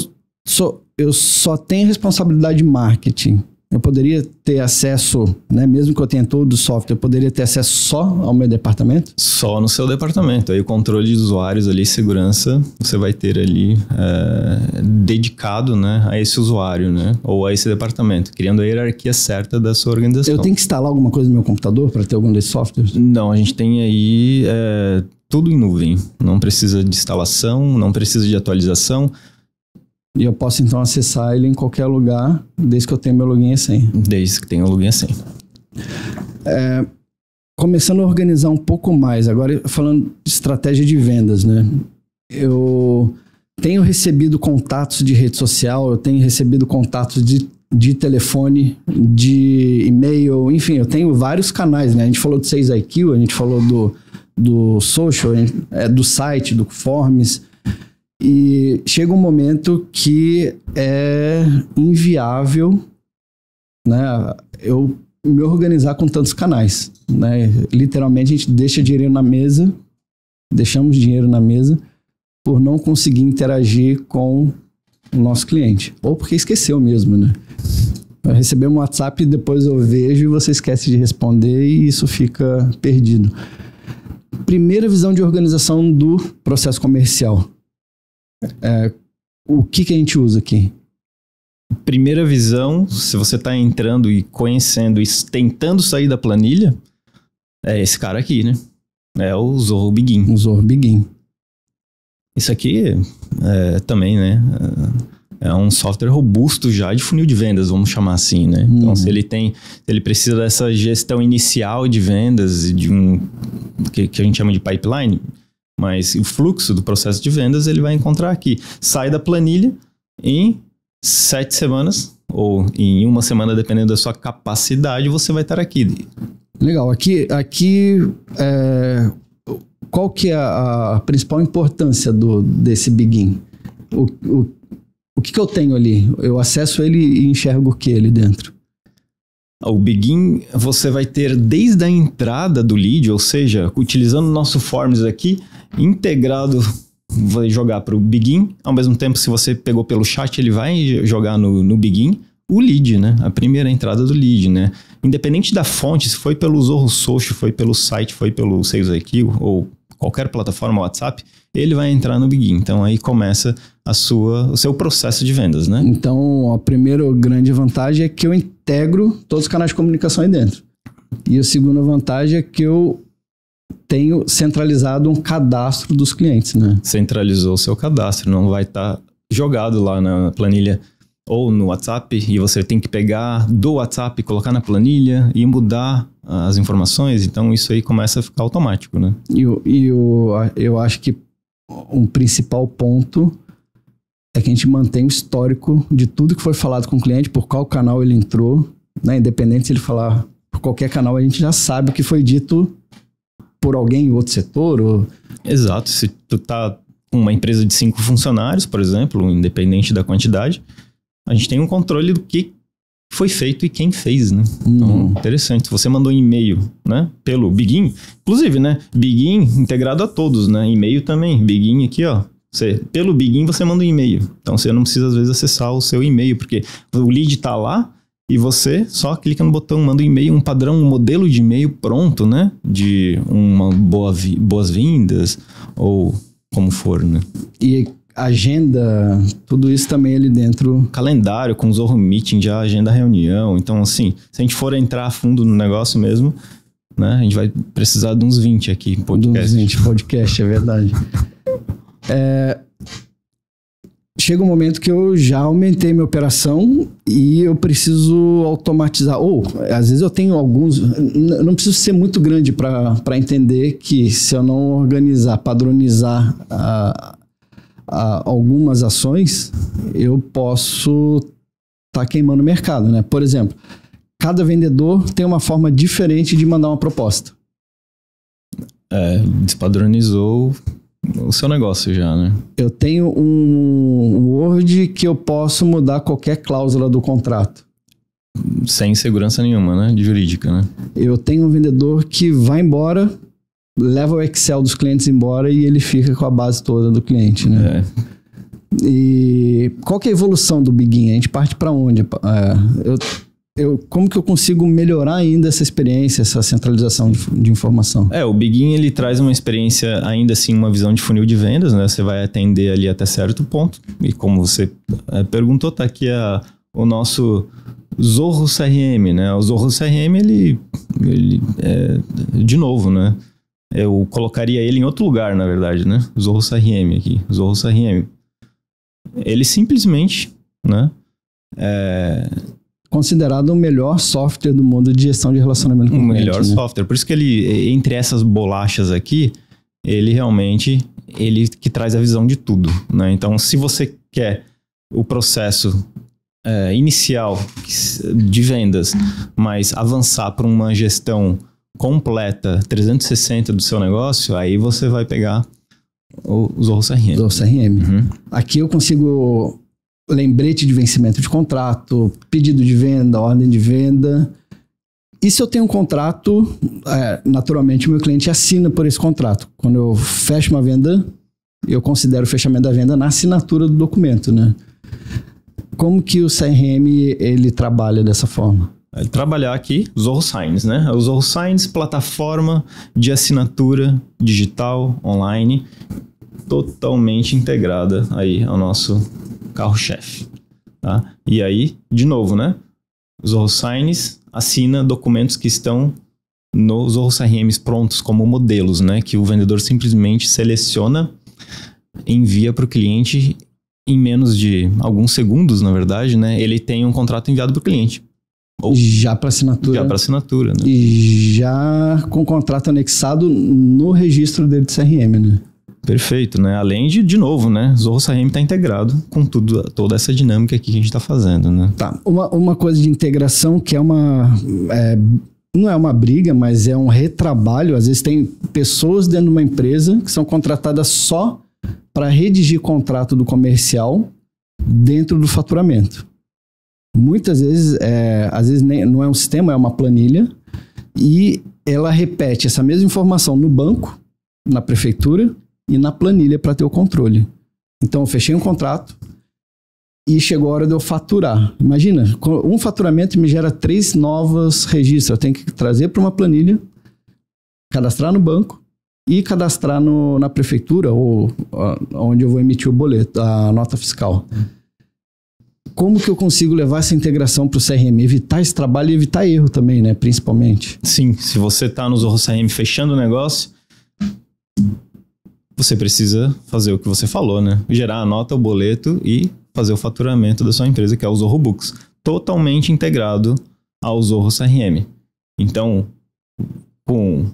sou, eu só tenho responsabilidade de marketing. Eu poderia ter acesso, né, mesmo que eu tenha todo o software, eu poderia ter acesso só ao meu departamento? Só no seu departamento. Aí o controle de usuários ali, segurança, você vai ter ali é, dedicado, né, a esse usuário, né, ou a esse departamento, criando a hierarquia certa da sua organização. Eu tenho que instalar alguma coisa no meu computador para ter algum desses softwares? Não, a gente tem aí é, tudo em nuvem. Não precisa de instalação, não precisa de atualização. E eu posso, então, acessar ele em qualquer lugar, desde que eu tenha meu login e senha. Desde que tenha o login e senha. É, começando a organizar um pouco mais, agora falando de estratégia de vendas, né? Eu tenho recebido contatos de rede social, eu tenho recebido contatos de, de telefone, de e-mail, enfim, eu tenho vários canais, né? A gente falou do SalesIQ, a gente falou do, do Social, é, do site, do Forms. E chega um momento que é inviável, né, eu me organizar com tantos canais, né? Literalmente a gente deixa dinheiro na mesa, deixamos dinheiro na mesa por não conseguir interagir com o nosso cliente. Ou porque esqueceu mesmo, né? Eu recebi um WhatsApp e depois eu vejo e você esquece de responder e isso fica perdido. Primeira visão de organização do processo comercial. É, o que que a gente usa aqui? Primeira visão, se você está entrando e conhecendo e tentando sair da planilha, é esse cara aqui, né? É o Zoho Bigin. O Zoho Bigin. Isso aqui é, também, né? É um software robusto já de funil de vendas, vamos chamar assim, né? Hum. Então, se ele tem, ele precisa dessa gestão inicial de vendas, de um que, que a gente chama de pipeline. Mas o fluxo do processo de vendas ele vai encontrar aqui. Sai da planilha em sete semanas ou em uma semana, dependendo da sua capacidade, você vai estar aqui. Legal. Aqui, aqui é, qual que é a, a principal importância do, desse Bigin? O, o, o que, que eu tenho ali? Eu acesso ele e enxergo o que ali dentro? O Bigin, você vai ter desde a entrada do lead, ou seja, utilizando o nosso Forms aqui, integrado, vai jogar para o Bigin. Ao mesmo tempo, se você pegou pelo chat, ele vai jogar no, no Bigin o lead, né? A primeira entrada do lead, né? Independente da fonte, se foi pelo Zoho Social, foi pelo site, foi pelo SalesIQ ou qualquer plataforma WhatsApp, ele vai entrar no Bigin. Então, aí começa a sua, o seu processo de vendas, né? Então, a primeira grande vantagem é que eu integro todos os canais de comunicação aí dentro. E a segunda vantagem é que eu tenho centralizado um cadastro dos clientes, né? Centralizou o seu cadastro, não vai estar jogado lá na planilha ou no WhatsApp e você tem que pegar do WhatsApp, colocar na planilha e mudar as informações. Então, isso aí começa a ficar automático, né? E eu, eu, eu acho que um principal ponto é que a gente mantém o histórico de tudo que foi falado com o cliente, por qual canal ele entrou, né? Independente se ele falar por qualquer canal, a gente já sabe o que foi dito por alguém em outro setor. Ou... Exato. Se tu tá com uma empresa de cinco funcionários, por exemplo, independente da quantidade, a gente tem um controle do que foi feito e quem fez, né? Hum. Então, interessante. Você mandou um e-mail, né? Pelo Bigin. Inclusive, né? Bigin integrado a todos, né? E-mail também. Bigin aqui, ó. Você, pelo Bigin você manda um e-mail. Então você não precisa às vezes acessar o seu e-mail, porque o lead está lá e você só clica no botão, manda um e-mail, um padrão, um modelo de e-mail pronto, né? De uma boa vi- boas-vindas ou como for, né? E agenda, tudo isso também ali dentro. Calendário, com o Zoho Meeting, já agenda reunião. Então, assim, se a gente for entrar a fundo no negócio mesmo, né? A gente vai precisar de uns vinte aqui em podcast. De uns vinte podcast, é verdade. É... Chega um momento que eu já aumentei minha operação e eu preciso automatizar. Ou, às vezes eu tenho alguns... Eu não preciso ser muito grande para entender que se eu não organizar, padronizar a, a, algumas ações, eu posso estar queimando o mercado, né? Por exemplo, cada vendedor tem uma forma diferente de mandar uma proposta. É, despadronizou... o seu negócio já, né? Eu tenho um Word que eu posso mudar qualquer cláusula do contrato. Sem segurança nenhuma, né? De jurídica, né? Eu tenho um vendedor que vai embora, leva o Excel dos clientes embora e ele fica com a base toda do cliente, né? É. E qual que é a evolução do Bigin? A gente parte para onde? É, eu, eu, como que eu consigo melhorar ainda essa experiência, essa centralização de, de informação? É, o Bigin, ele traz uma experiência, ainda assim, uma visão de funil de vendas, né? Você vai atender ali até certo ponto. E como você é, perguntou, tá aqui a, o nosso Zoho C R M, né? O Zoho C R M, ele, ele é, de novo, né? Eu colocaria ele em outro lugar, na verdade, né? O Zoho C R M aqui, o Zoho C R M. Ele simplesmente, né? É... considerado o melhor software do mundo de gestão de relacionamento com o cliente. O melhor, né? Software. Por isso que ele, entre essas bolachas aqui, ele realmente, ele que traz a visão de tudo, né? Então, se você quer o processo é, inicial de vendas, mas avançar para uma gestão completa, trezentos e sessenta do seu negócio, aí você vai pegar o Zoho C R M. Zoho C R M. Uhum. Aqui eu consigo... lembrete de vencimento de contrato, pedido de venda, ordem de venda. E se eu tenho um contrato, é, naturalmente o meu cliente assina por esse contrato. Quando eu fecho uma venda, eu considero o fechamento da venda na assinatura do documento, né? Como que o C R M ele trabalha dessa forma? Ele trabalhar aqui, Zoho Signs, né? O Zoho Signs, plataforma de assinatura digital, online, totalmente integrada aí ao nosso... carro-chefe, tá? E aí, de novo, né? Zoho Signs assina documentos que estão nos Zoho C R Ms prontos como modelos, né? Que o vendedor simplesmente seleciona, envia para o cliente em menos de alguns segundos, na verdade, né? Ele tem um contrato enviado para o cliente. Ou já para assinatura. Já para assinatura, né? E já com o contrato anexado no registro dele de C R M, né? Perfeito, né? Além de, de novo, né? Zoho C R M está integrado com tudo, toda essa dinâmica aqui que a gente está fazendo, né? Tá. Uma, uma coisa de integração que é uma... É, não é uma briga, mas é um retrabalho. Às vezes tem pessoas dentro de uma empresa que são contratadas só para redigir contrato do comercial dentro do faturamento. Muitas vezes, é, às vezes nem, não é um sistema, é uma planilha. E ela repete essa mesma informação no banco, na prefeitura... e na planilha para ter o controle. Então, eu fechei um contrato e chegou a hora de eu faturar. Imagina, um faturamento me gera três novos registros. Eu tenho que trazer para uma planilha, cadastrar no banco e cadastrar no, na prefeitura ou a, onde eu vou emitir o boleto, a nota fiscal. Como que eu consigo levar essa integração para o C R M? Evitar esse trabalho e evitar erro também, né? Principalmente. Sim, se você está no Zoho C R M fechando o negócio... você precisa fazer o que você falou, né? Gerar a nota, o boleto e fazer o faturamento da sua empresa, que é o Zoho Books. Totalmente integrado ao Zoho C R M. Então, com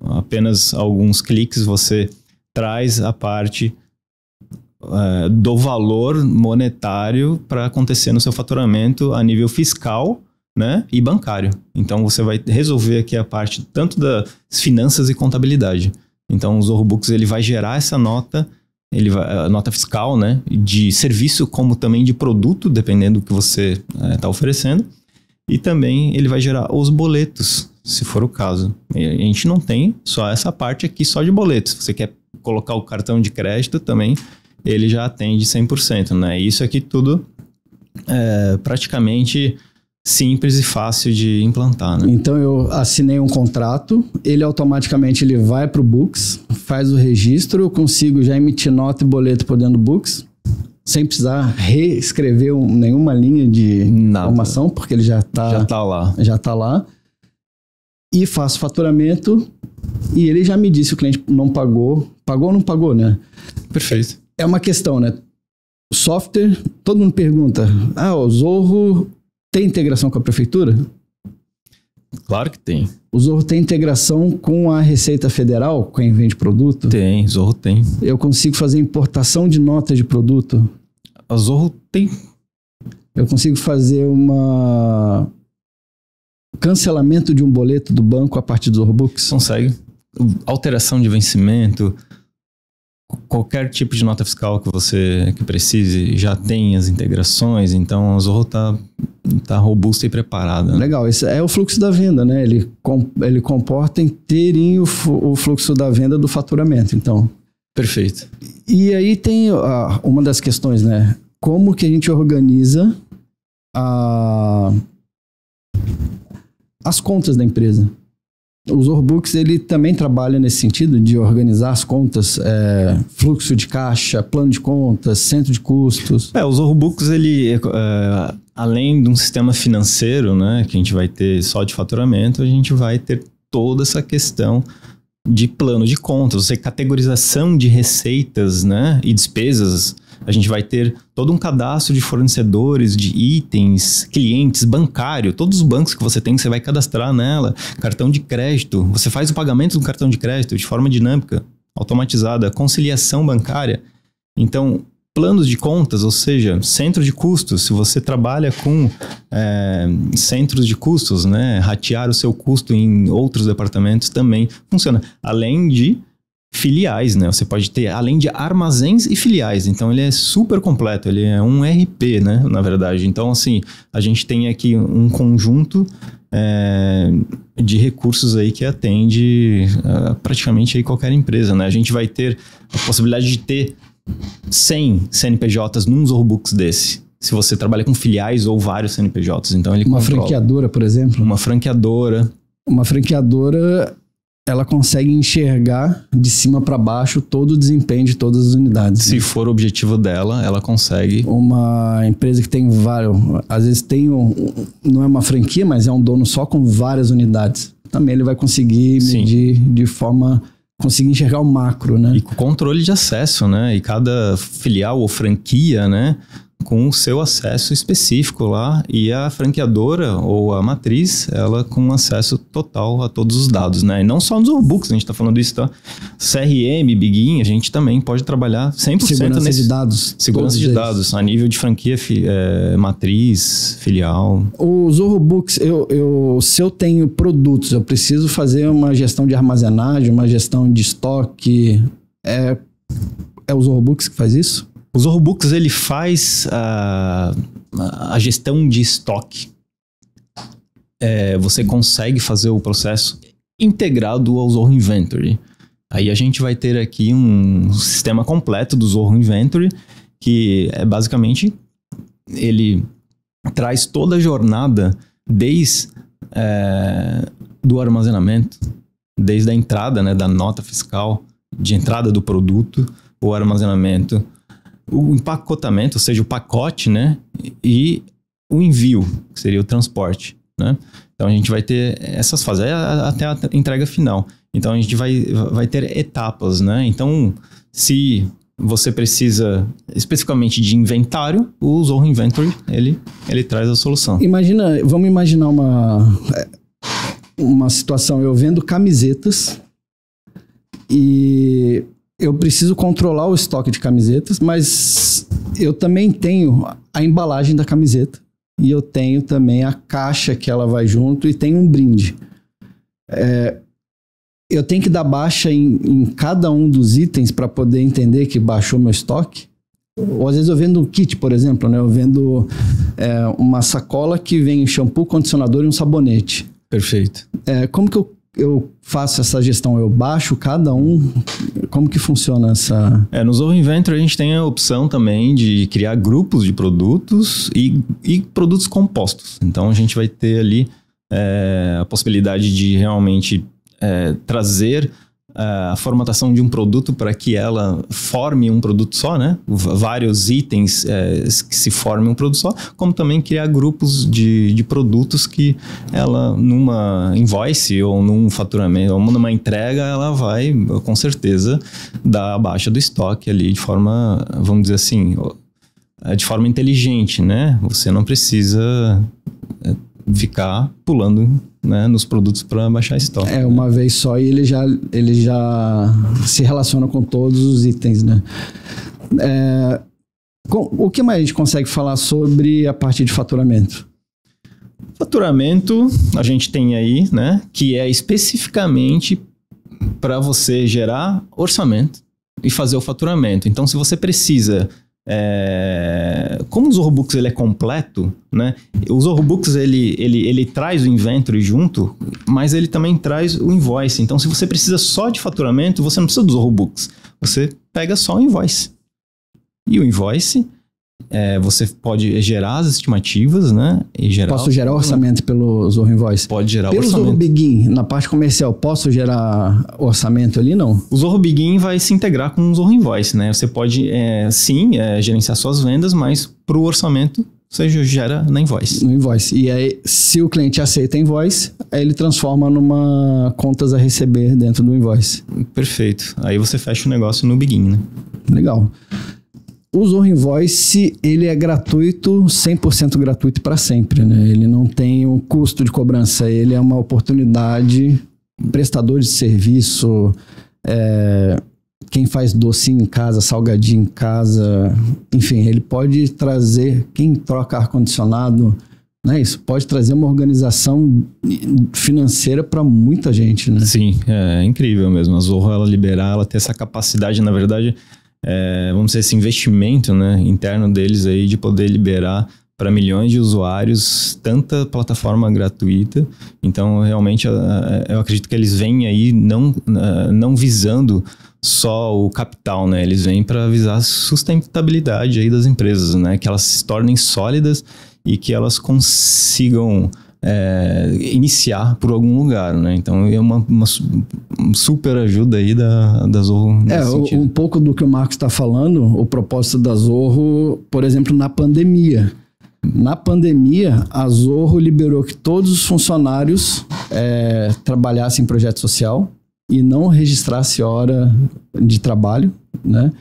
apenas alguns cliques, você traz a parte uh, do valor monetário para acontecer no seu faturamento a nível fiscal, né? E bancário. Então, você vai resolver aqui a parte tanto das finanças e contabilidade. Então, o Zoho Books, ele vai gerar essa nota, ele vai, a nota fiscal, né, de serviço como também de produto, dependendo do que você está é, oferecendo. E também ele vai gerar os boletos, se for o caso. E a gente não tem só essa parte aqui só de boletos. Se você quer colocar o cartão de crédito também, ele já atende cem por cento. Né? Isso aqui tudo é praticamente simples e fácil de implantar, né? Então eu assinei um contrato, ele automaticamente ele vai para o Books, faz o registro, eu consigo já emitir nota e boleto por dentro do Books, sem precisar reescrever um, nenhuma linha de Nada. informação, porque ele já está já tá lá. Já tá lá. E faço faturamento e ele já me diz se o cliente não pagou. Pagou ou não pagou, né? Perfeito. É uma questão, né? Software, todo mundo pergunta, ah, o Zoho tem integração com a prefeitura? Claro que tem. O Zoho tem integração com a Receita Federal, quem vende produto? Tem, Zoho tem. Eu consigo fazer importação de notas de produto? A Zoho tem. Eu consigo fazer uma... cancelamento de um boleto do banco a partir do Zoho Books? Consegue. Alteração de vencimento, qualquer tipo de nota fiscal que você que precise, já tem as integrações, então a Zoho está... Tá robusta e preparada. Né? Legal, esse é o fluxo da venda, né? Ele, com, ele comporta inteirinho o, o fluxo da venda do faturamento, então. Perfeito. E aí tem ah, uma das questões, né? Como que a gente organiza a, as contas da empresa? O Zoho Books, ele também trabalha nesse sentido de organizar as contas, é, fluxo de caixa, plano de contas, centro de custos. É, o Zoho Books, ele, é, além de um sistema financeiro, né, que a gente vai ter só de faturamento, a gente vai ter toda essa questão de plano de contas, ou seja, categorização de receitas, né, e despesas. A gente vai ter todo um cadastro de fornecedores, de itens, clientes, bancário, todos os bancos que você tem, você vai cadastrar nela, cartão de crédito, você faz o pagamento do cartão de crédito de forma dinâmica, automatizada, conciliação bancária. Então, planos de contas, ou seja, centro de custos, se você trabalha com é, centros de custos, né, ratear o seu custo em outros departamentos também funciona, além de filiais, né? Você pode ter, além de armazéns e filiais, então ele é super completo, ele é um R P, né? Na verdade, então assim, a gente tem aqui um conjunto é, de recursos aí que atende uh, praticamente aí qualquer empresa, né? A gente vai ter a possibilidade de ter cem C N P Js num Zoho Books desse, se você trabalha com filiais ou vários C N P Js, então ele Uma controla. franqueadora, por exemplo? Uma franqueadora. Uma franqueadora... ela consegue enxergar de cima para baixo todo o desempenho de todas as unidades. Se né? for o objetivo dela, ela consegue. Uma empresa que tem vários... Às vezes tem um... Não é uma franquia, mas é um dono só com várias unidades. Também ele vai conseguir medir Sim. de forma... Conseguir enxergar o macro, né? E controle de acesso, né? E cada filial ou franquia, né? Com o seu acesso específico lá, e a franqueadora ou a matriz, ela com acesso total a todos os dados, né? E não só nos Zoho Books, a gente tá falando isso, tá? C R M, Bigin, a gente também pode trabalhar cem por cento segurança nesse... de dados. Segurança de eles. dados, a nível de franquia, fi, é, matriz, filial. O Zoho Books, eu, eu, se eu tenho produtos, eu preciso fazer uma gestão de armazenagem, uma gestão de estoque, é, é o Zoho Books que faz isso? O Zoho Books, ele faz a, a gestão de estoque. É, você consegue fazer o processo integrado ao Zoho Inventory. Aí a gente vai ter aqui um sistema completo do Zoho Inventory, que é basicamente, ele traz toda a jornada desde é, do armazenamento, desde a entrada, né, da nota fiscal, de entrada do produto, o armazenamento, o empacotamento, ou seja, o pacote, né? E o envio, que seria o transporte, né? Então, a gente vai ter essas fases até a entrega final. Então, a gente vai, vai ter etapas, né? Então, se você precisa especificamente de inventário, o Zoho Inventory, ele, ele traz a solução. Imagina, vamos imaginar uma, uma situação, eu vendo camisetas e... eu preciso controlar o estoque de camisetas, mas eu também tenho a embalagem da camiseta e eu tenho também a caixa que ela vai junto e tem um brinde. É, eu tenho que dar baixa em, em cada um dos itens para poder entender que baixou meu estoque? Ou às vezes eu vendo um kit, por exemplo, né? Eu vendo é, uma sacola que vem shampoo, condicionador e um sabonete. Perfeito. É, como que eu eu faço essa gestão? Eu baixo cada um? Como que funciona essa... É, no Zoho Inventory a gente tem a opção também de criar grupos de produtos e, e produtos compostos. Então a gente vai ter ali é, a possibilidade de realmente é, trazer a formatação de um produto para que ela forme um produto só, né? Vários itens é, que se formem um produto só, como também criar grupos de, de produtos que ela, numa invoice ou num faturamento, ou numa entrega, ela vai, com certeza, dar a baixa do estoque ali de forma, vamos dizer assim, de forma inteligente, né? Você não precisa ficar pulando, né, nos produtos para baixar estoque. É, uma né? vez só e ele já, ele já se relaciona com todos os itens, né? É, com, o que mais a gente consegue falar sobre a parte de faturamento? Faturamento, a gente tem aí, né, que é especificamente para você gerar orçamento e fazer o faturamento. Então, se você precisa... É, como o Zoho Books ele é completo, né? O Zoho Books ele, ele, ele traz o Inventory junto, mas ele também traz o Invoice. Então, se você precisa só de faturamento, você não precisa do Zoho Books. Você pega só o Invoice. E o Invoice, é, você pode gerar as estimativas, né? E gerar posso gerar orçamento pelo Zoho Invoice? Pode gerar pelo orçamento. Pelo Zoho Bigin, na parte comercial, posso gerar orçamento ali, não? O Zoho Bigin vai se integrar com o Zoho Invoice, né? Você pode, é, sim, é, gerenciar suas vendas, mas para o orçamento, você gera na Invoice. No Invoice. E aí, se o cliente aceita a Invoice, aí ele transforma numa contas a receber dentro do Invoice. Perfeito. Aí você fecha o negócio no Bigin, né? Legal. O Zoho Invoice, ele é gratuito, cem por cento gratuito para sempre, né? Ele não tem um custo de cobrança, ele é uma oportunidade, prestador de serviço, é, quem faz docinho em casa, salgadinho em casa, enfim, ele pode trazer, quem troca ar-condicionado, não é isso? Pode trazer uma organização financeira para muita gente, né? Sim, é incrível mesmo, a Zoho, ela liberar, ela ter essa capacidade, na verdade... É, vamos dizer, esse investimento, né, interno deles aí de poder liberar para milhões de usuários tanta plataforma gratuita. Então, realmente, eu acredito que eles vêm aí não, não visando só o capital, né? Eles vêm para visar a sustentabilidade aí das empresas, né? Que elas se tornem sólidas e que elas consigam... É, iniciar por algum lugar, né? Então é uma, uma super ajuda aí da, da Zoho nesse é, sentido. Um pouco do que o Marcos está falando, o propósito da Zoho, por exemplo, na pandemia. Na pandemia, a Zoho liberou que todos os funcionários é, trabalhassem em projeto social e não registrasse hora de trabalho, né?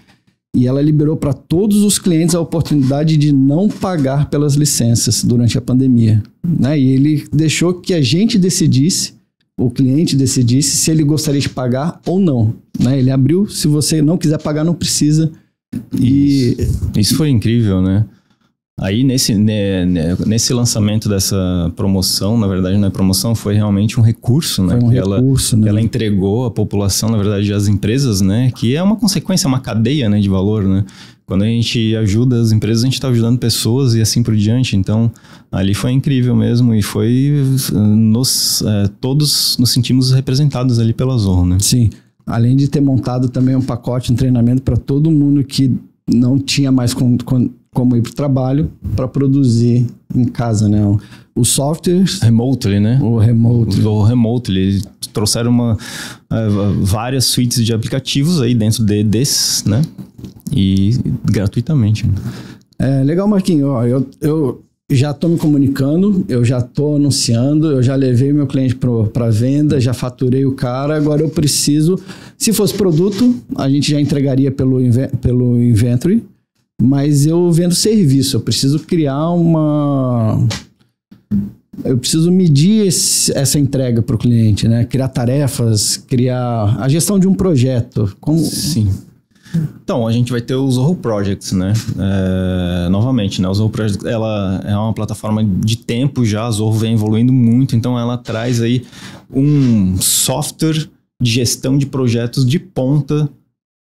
E ela liberou para todos os clientes a oportunidade de não pagar pelas licenças durante a pandemia, né? E ele deixou que a gente decidisse, o cliente decidisse se ele gostaria de pagar ou não, né? Ele abriu, se você não quiser pagar, não precisa. E isso, isso foi incrível, né? Aí nesse, nesse lançamento dessa promoção, na verdade não é promoção, foi realmente um recurso, né? Foi um que recurso, ela, né? Ela entregou à população, na verdade às empresas, né? Que é uma consequência, uma cadeia, né, de valor, né? Quando a gente ajuda as empresas, a gente está ajudando pessoas e assim por diante. Então ali foi incrível mesmo e foi nos, é, todos nos sentimos representados ali pela Zoho, né? Sim. Além de ter montado também um pacote, um treinamento para todo mundo que não tinha mais com, com, como ir para o trabalho, para produzir em casa, né? O software... Remotely, né? O Remotely. O, o Remotely. Eles trouxeram uma, uh, várias suítes de aplicativos aí dentro de, desses, né? E, e gratuitamente. É, legal, Marquinhos. Ó, eu, eu já estou me comunicando, eu já estou anunciando, eu já levei meu cliente para venda, já faturei o cara, agora eu preciso... Se fosse produto, a gente já entregaria pelo, pelo Inventory, mas eu vendo serviço, eu preciso criar uma... Eu preciso medir esse, essa entrega para o cliente, né? Criar tarefas, criar a gestão de um projeto. Como... Sim. Então, a gente vai ter o Zoho Projects, né? É, novamente, né? O Zoho Projects, ela é uma plataforma de tempo já, a Zoho vem evoluindo muito, então ela traz aí um software de gestão de projetos de ponta,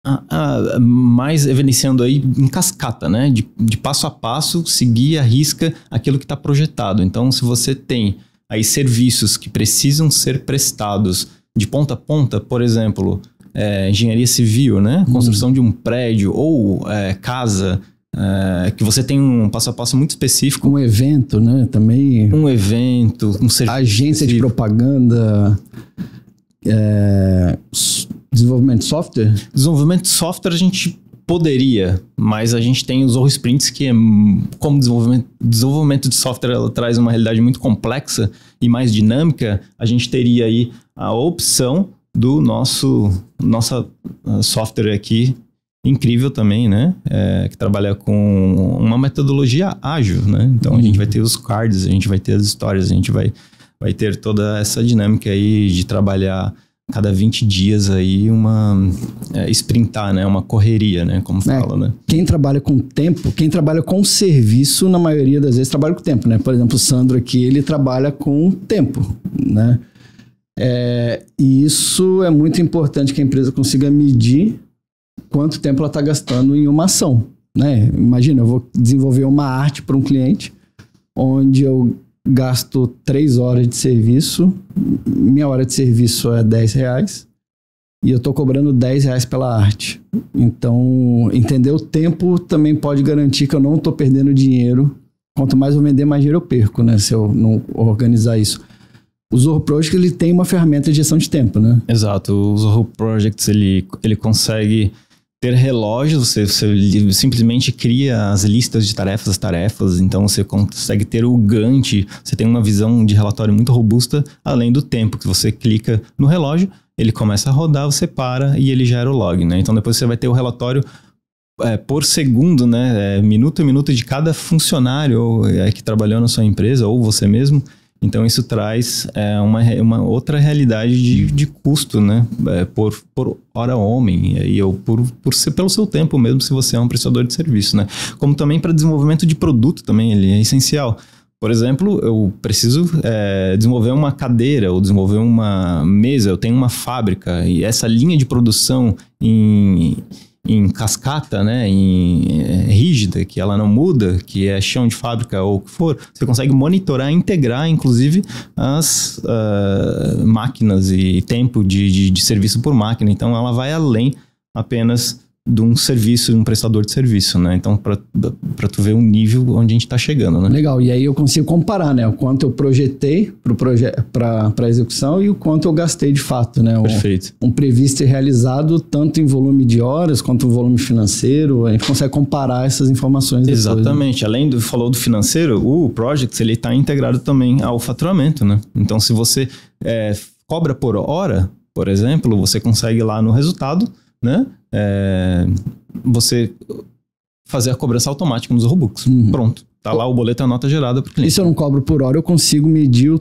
Ah, ah, mais evidenciando aí em cascata, né? De, de passo a passo, seguir a risca aquilo que está projetado. Então, se você tem aí serviços que precisam ser prestados de ponta a ponta, por exemplo, é, engenharia civil, né? Construção hum. de um prédio ou é, casa, é, que você tem um passo a passo muito específico. Um evento, né? Também. Um evento, um serviço. Agência de propaganda. É, desenvolvimento de software? Desenvolvimento de software a gente poderia, mas a gente tem os Zoho Sprints, que é como desenvolvimento, desenvolvimento de software, ela traz uma realidade muito complexa e mais dinâmica. A gente teria aí a opção do nosso nossa software aqui, incrível também, né? É, que trabalha com uma metodologia ágil, né? Então, uhum. a gente vai ter os cards, a gente vai ter as histórias, a gente vai... Vai ter toda essa dinâmica aí de trabalhar cada vinte dias aí uma... É, sprintar, né? Uma correria, né? Como fala, é, né? Quem trabalha com tempo, quem trabalha com serviço, na maioria das vezes trabalha com tempo, né? Por exemplo, o Sandro aqui, ele trabalha com tempo, né? É, e isso é muito importante que a empresa consiga medir quanto tempo ela está gastando em uma ação, né? Imagina, eu vou desenvolver uma arte para um cliente, onde eu... gasto três horas de serviço, minha hora de serviço é dez reais e eu estou cobrando dez reais pela arte. Então, entender o tempo também pode garantir que eu não estou perdendo dinheiro. Quanto mais eu vender, mais dinheiro eu perco, né? Se eu não organizar isso. O Zoho Projects, ele tem uma ferramenta de gestão de tempo, né? Exato. O Zoho Projects, ele, ele consegue... ter relógios, você, você simplesmente cria as listas de tarefas, as tarefas, então você consegue ter o Gantt, você tem uma visão de relatório muito robusta, além do tempo que você clica no relógio, ele começa a rodar, você para e ele gera o log, né? Então depois você vai ter o relatório é, por segundo, né? É, minuto a minuto de cada funcionário ou, é, que trabalhou na sua empresa ou você mesmo. Então, isso traz é, uma, uma outra realidade de, de custo, né? É, por, por hora homem, e ou por, por ser, pelo seu tempo mesmo, se você é um prestador de serviço, né? Como também para desenvolvimento de produto também, ele é essencial. Por exemplo, eu preciso é, desenvolver uma cadeira ou desenvolver uma mesa, eu tenho uma fábrica, e essa linha de produção em... em cascata, né, em é, rígida, que ela não muda, que é chão de fábrica ou o que for, você consegue monitorar, integrar, inclusive, as uh, máquinas e tempo de, de, de serviço por máquina. Então, ela vai além apenas de um serviço, de um prestador de serviço, né? Então, para tu ver o nível onde a gente está chegando, né? Legal. E aí eu consigo comparar, né? O quanto eu projetei para proje a execução e o quanto eu gastei de fato, né? O, Perfeito. Um previsto e realizado, tanto em volume de horas quanto em volume financeiro. A gente consegue comparar essas informações depois. Exatamente. Né? Além do falou do financeiro, o Projects, ele está integrado também ao faturamento, né? Então, se você é, cobra por hora, por exemplo, você consegue lá no resultado, né? É, você fazer a cobrança automática nos robux. Uhum. Pronto. Tá lá o boleto, a nota gerada para o cliente. E se eu não cobro por hora, eu consigo medir o,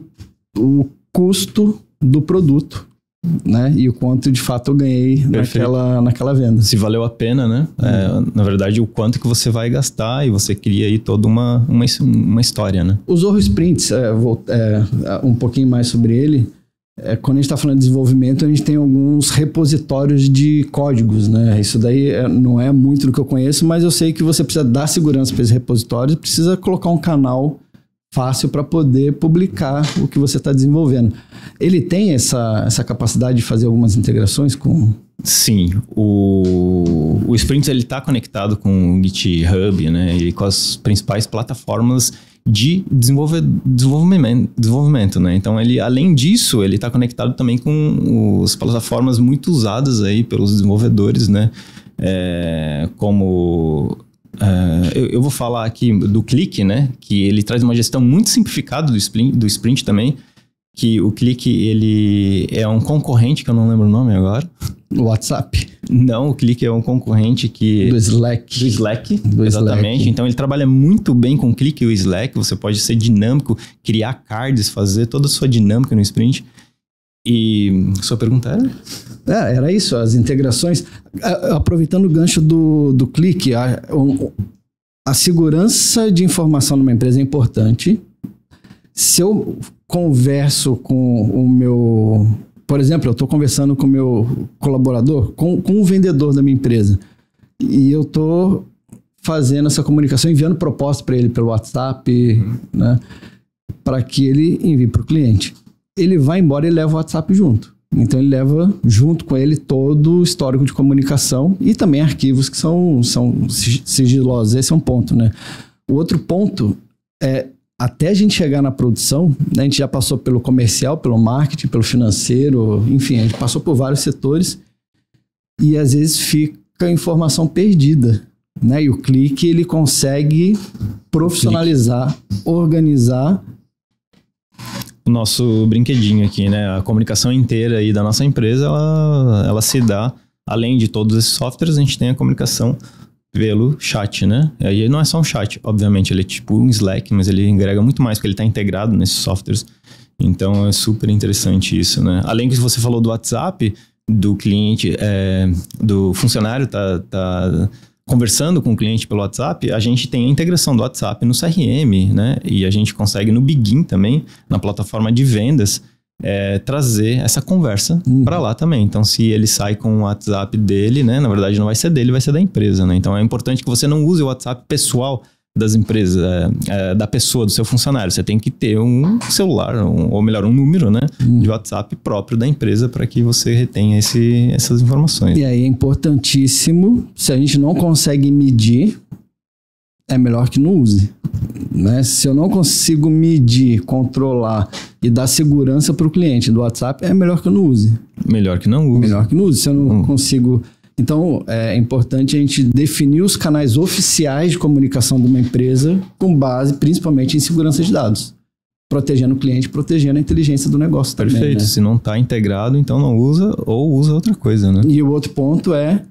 o custo do produto, né? E o quanto de fato eu ganhei naquela, naquela venda. Se valeu a pena, né? Uhum. É, na verdade, o quanto que você vai gastar e você cria aí toda uma, uma, uma história, né? O Zoho Sprints, é, vou, é, um pouquinho mais sobre ele. É, quando a gente está falando de desenvolvimento, a gente tem alguns repositórios de códigos, né? Isso daí é, não é muito do que eu conheço, mas eu sei que você precisa dar segurança para esses repositórios, precisa colocar um canal fácil para poder publicar o que você está desenvolvendo. Ele tem essa, essa capacidade de fazer algumas integrações com... Sim, o, o Sprint está conectado com o GitHub, né? E com as principais plataformas de desenvolver, desenvolvimento, desenvolvimento, né? Então, ele, além disso, ele está conectado também com as plataformas muito usadas aí pelos desenvolvedores, né? É, como... É, eu, eu vou falar aqui do Cliq, né? Que ele traz uma gestão muito simplificada do Sprint, do Sprint também, que o Cliq, ele é um concorrente, que eu não lembro o nome agora. WhatsApp. Não, o Cliq é um concorrente que... Do Slack. Do Slack, do exatamente. Slack. Então, ele trabalha muito bem com o Cliq e o Slack. Você pode ser dinâmico, criar cards, fazer toda a sua dinâmica no Sprint. E sua pergunta era? É, era isso, as integrações. Aproveitando o gancho do, do Cliq, a, a segurança de informação numa empresa é importante. Se eu converso com o meu... Por exemplo, eu estou conversando com o meu colaborador, com, com o vendedor da minha empresa. E eu estou fazendo essa comunicação, enviando proposta para ele pelo WhatsApp, né? para que ele envie para o cliente. Ele vai embora e leva o WhatsApp junto. Então ele leva junto com ele todo o histórico de comunicação e também arquivos que são, são sigilosos. Esse é um ponto, né? O outro ponto é, até a gente chegar na produção, né, a gente já passou pelo comercial, pelo marketing, pelo financeiro, enfim, a gente passou por vários setores e às vezes fica informação perdida, né? E o Cliq, ele consegue profissionalizar, organizar o nosso brinquedinho aqui, né? A comunicação inteira aí da nossa empresa, ela, ela se dá, além de todos esses softwares, a gente tem a comunicação pelo chat, né? E aí não é só um chat, obviamente, ele é tipo um Slack, mas ele agrega muito mais, porque ele está integrado nesses softwares. Então é super interessante isso, né? Além do que você falou do WhatsApp, do cliente, é, do funcionário tá, tá conversando com o cliente pelo WhatsApp, a gente tem a integração do WhatsApp no C R M, né? E a gente consegue no Bigin também, na plataforma de vendas, é, trazer essa conversa uhum. para lá também. Então, se ele sai com o WhatsApp dele, né? Na verdade, não vai ser dele, vai ser da empresa, né? Então, é importante que você não use o WhatsApp pessoal das empresas, é, é, da pessoa, do seu funcionário. Você tem que ter um celular, um, ou melhor, um número, né? Uhum. De WhatsApp próprio da empresa para que você retenha esse, essas informações. E aí é importantíssimo, se a gente não consegue medir, é melhor que não use, né? Se eu não consigo medir, controlar e dar segurança para o cliente do WhatsApp, é melhor que eu não use. Melhor que não use. Melhor que não use, se eu não hum. consigo... Então, é importante a gente definir os canais oficiais de comunicação de uma empresa com base, principalmente, em segurança de dados. Protegendo o cliente, protegendo a inteligência do negócio também. Perfeito. Né? Se não está integrado, então não usa ou usa outra coisa, né? E o outro ponto é...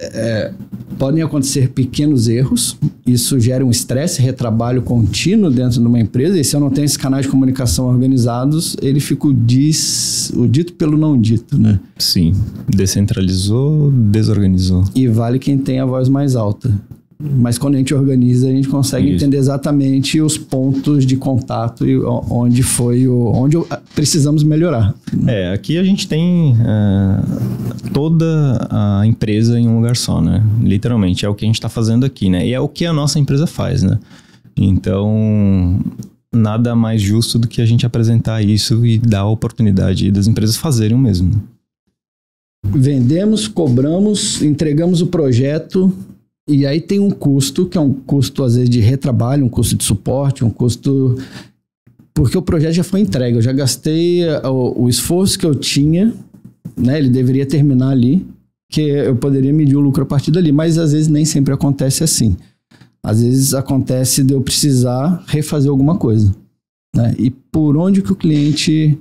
É, podem acontecer pequenos erros, isso gera um estresse, retrabalho contínuo dentro de uma empresa, e se eu não tenho esses canais de comunicação organizados, ele fica o, diz, o dito pelo não dito, né? Sim, descentralizou, desorganizou. E vale quem tem a voz mais alta. Mas quando a gente organiza, a gente consegue Isso. entender exatamente os pontos de contato e onde foi, o, onde precisamos melhorar. É, aqui a gente tem é, toda a empresa em um lugar só, né? Literalmente, é o que a gente está fazendo aqui, né? E é o que a nossa empresa faz, né? Então, nada mais justo do que a gente apresentar isso e dar a oportunidade das empresas fazerem o mesmo. Vendemos, cobramos, entregamos o projeto... E aí tem um custo, que é um custo às vezes de retrabalho, um custo de suporte, um custo... Porque o projeto já foi entregue, eu já gastei o, o esforço que eu tinha, né? Ele deveria terminar ali, que eu poderia medir o lucro a partir dali, mas às vezes nem sempre acontece assim. Às vezes acontece de eu precisar refazer alguma coisa, né? E por onde que o cliente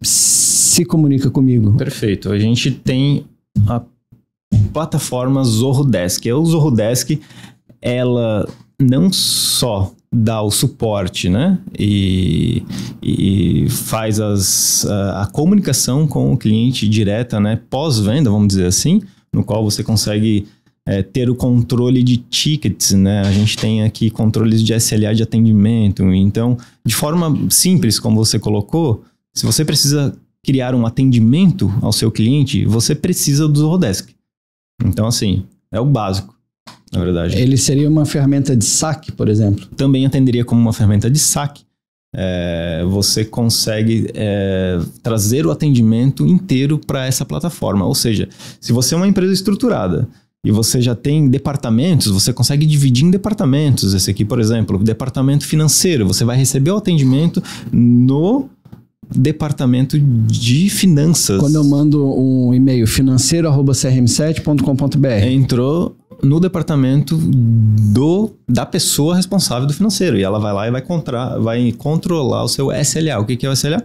se comunica comigo? Perfeito, a gente tem a plataforma Zoho Desk. O Zoho Desk, ela não só dá o suporte, né? E, e faz as, a, a comunicação com o cliente direta, né? Pós-venda, vamos dizer assim, no qual você consegue é, ter o controle de tickets, né? A gente tem aqui controles de S L A de atendimento. Então, de forma simples, como você colocou, se você precisa criar um atendimento ao seu cliente, você precisa do Zoho Desk. Então, assim, é o básico, na verdade. Ele seria uma ferramenta de saque, por exemplo? Também atenderia como uma ferramenta de saque. É, você consegue é, trazer o atendimento inteiro para essa plataforma. Ou seja, se você é uma empresa estruturada e você já tem departamentos, você consegue dividir em departamentos. Esse aqui, por exemplo, departamento financeiro. Você vai receber o atendimento no... departamento de finanças. Quando eu mando um e-mail financeiro arroba c r m sete ponto com ponto b r. Entrou no departamento do, da pessoa responsável do financeiro. E ela vai lá e vai, contra, vai controlar o seu S L A. O que, que é o S L A?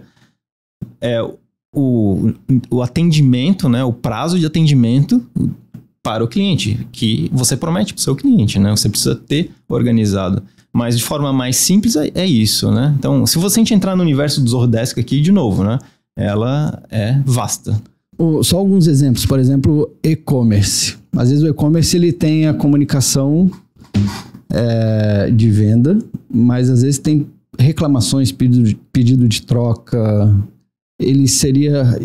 É o, o atendimento, né? O prazo de atendimento para o cliente, que você promete para o seu cliente, né? Você precisa ter organizado. Mas de forma mais simples é isso, né? Então, se você entrar no universo do Zoho Desk aqui, de novo, né? Ela é vasta. O, só alguns exemplos. Por exemplo, e-commerce. Às vezes o e-commerce ele tem a comunicação é, de venda, mas às vezes tem reclamações, pedido, pedido de troca. Ele seria...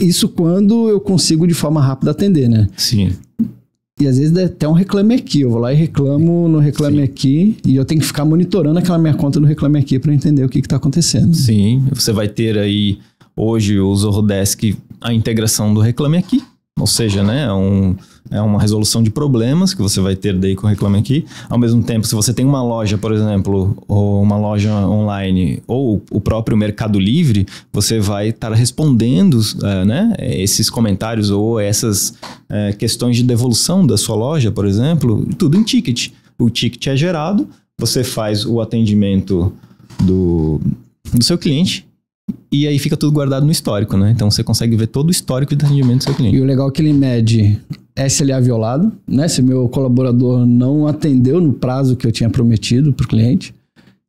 Isso quando eu consigo de forma rápida atender, né? Sim. E às vezes é até um Reclame Aqui. Eu vou lá e reclamo no Reclame Sim. Aqui e eu tenho que ficar monitorando aquela minha conta no Reclame Aqui para entender o que está acontecendo. Sim, você vai ter aí hoje o Zoho Desk, a integração do Reclame Aqui. Ou seja, né, é, um, é uma resolução de problemas que você vai ter daí com o Reclame Aqui. Ao mesmo tempo, se você tem uma loja, por exemplo, ou uma loja online, ou o próprio Mercado Livre, você vai estar respondendo uh, né, esses comentários ou essas uh, questões de devolução da sua loja, por exemplo, tudo em ticket. O ticket é gerado, você faz o atendimento do, do seu cliente. E aí fica tudo guardado no histórico, né? Então você consegue ver todo o histórico de atendimento do seu cliente. E o legal é que ele mede S L A violado, né? Se meu colaborador não atendeu no prazo que eu tinha prometido para o cliente,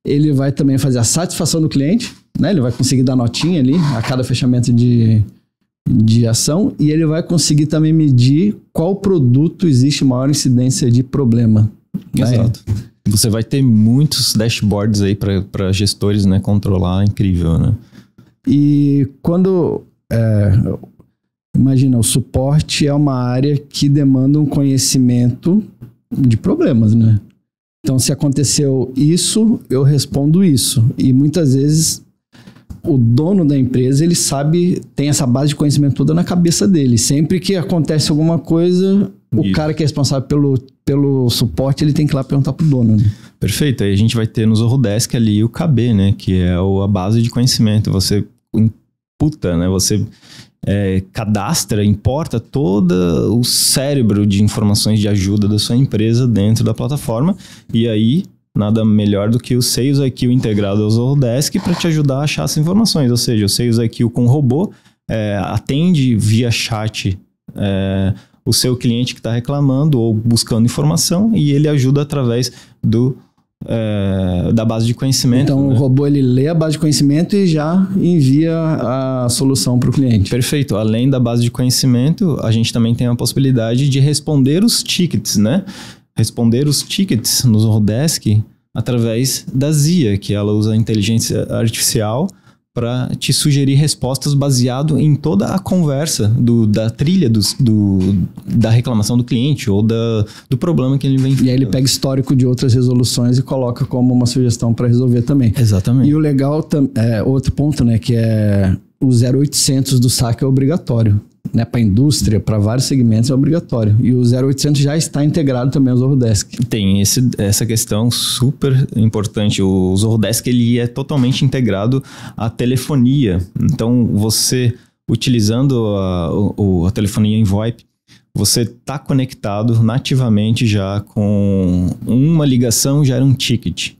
ele vai também fazer a satisfação do cliente, né? Ele vai conseguir dar notinha ali a cada fechamento de, de ação e ele vai conseguir também medir qual produto existe maior incidência de problema. Exato. Né? Você vai ter muitos dashboards aí para gestores, né, controlar, incrível, né? E quando, é, imagina, o suporte é uma área que demanda um conhecimento de problemas, né? Então, se aconteceu isso, eu respondo isso. E muitas vezes o dono da empresa, ele sabe, tem essa base de conhecimento toda na cabeça dele. Sempre que acontece alguma coisa, o isso. cara que é responsável pelo, pelo suporte, ele tem que ir lá perguntar pro dono, né? Perfeito. Aí a gente vai ter no Zoho Desk ali o K B, né? Que é o, a base de conhecimento. Você imputa, né? Você é, cadastra, importa todo o cérebro de informações de ajuda da sua empresa dentro da plataforma. E aí, nada melhor do que o SalesIQ integrado ao Zoho Desk para te ajudar a achar essas informações. Ou seja, o SalesIQ com robô é, atende via chat é, o seu cliente que está reclamando ou buscando informação e ele ajuda através do... É, da base de conhecimento. Então, né? O robô ele lê a base de conhecimento e já envia a solução para o cliente. Perfeito. Além da base de conhecimento, a gente também tem a possibilidade de responder os tickets, né? Responder os tickets no Zoho Desk através da Z I A, que ela usa a inteligência artificial para te sugerir respostas baseado em toda a conversa do, da trilha do, do, da reclamação do cliente ou da, do problema que ele vem... E aí ele pega histórico de outras resoluções e coloca como uma sugestão para resolver também. Exatamente. E o legal, é, outro ponto, né, que é o zero oitocentos do saque é obrigatório, né, para a indústria, para vários segmentos é obrigatório. E o zero oitocentos já está integrado também ao Zoho Desk. Tem esse, essa questão super importante. O Zoho Desk ele é totalmente integrado à telefonia. Então, você utilizando a, o, a telefonia em VoIP, você está conectado nativamente já com uma ligação, gera um ticket.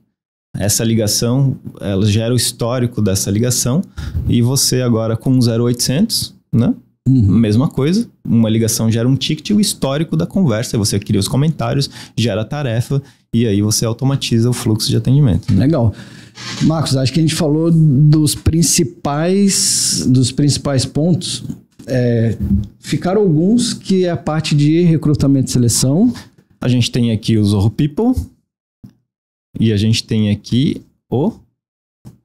Essa ligação, ela gera o histórico dessa ligação e você agora com zero oitocentos, né? Uhum. Mesma coisa, uma ligação gera um ticket, o histórico da conversa, você cria os comentários, gera a tarefa e aí você automatiza o fluxo de atendimento. Né? Legal. Marcos, acho que a gente falou dos principais, dos principais pontos. É, ficaram alguns que é a parte de recrutamento e seleção. A gente tem aqui o Zoho People e a gente tem aqui o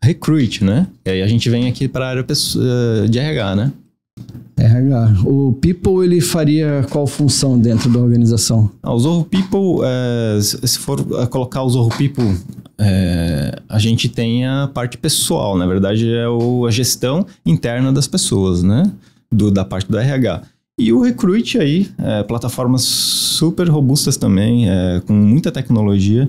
Recruit, né? E aí a gente vem aqui para a área de R H, né? R H. O People, ele faria qual função dentro da organização? Ah, o Zoho People, é, se for colocar o Zoho People, é, a gente tem a parte pessoal, na verdade é o, a gestão interna das pessoas, né? Do, da parte do R H. E o Recruit aí, é, plataformas super robustas também, é, com muita tecnologia.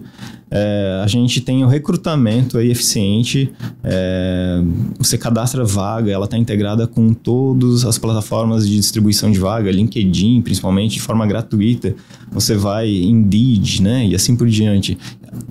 É, a gente tem o recrutamento aí eficiente, é, você cadastra vaga, ela está integrada com todas as plataformas de distribuição de vaga, LinkedIn principalmente, de forma gratuita, você vai Indeed, né, e assim por diante.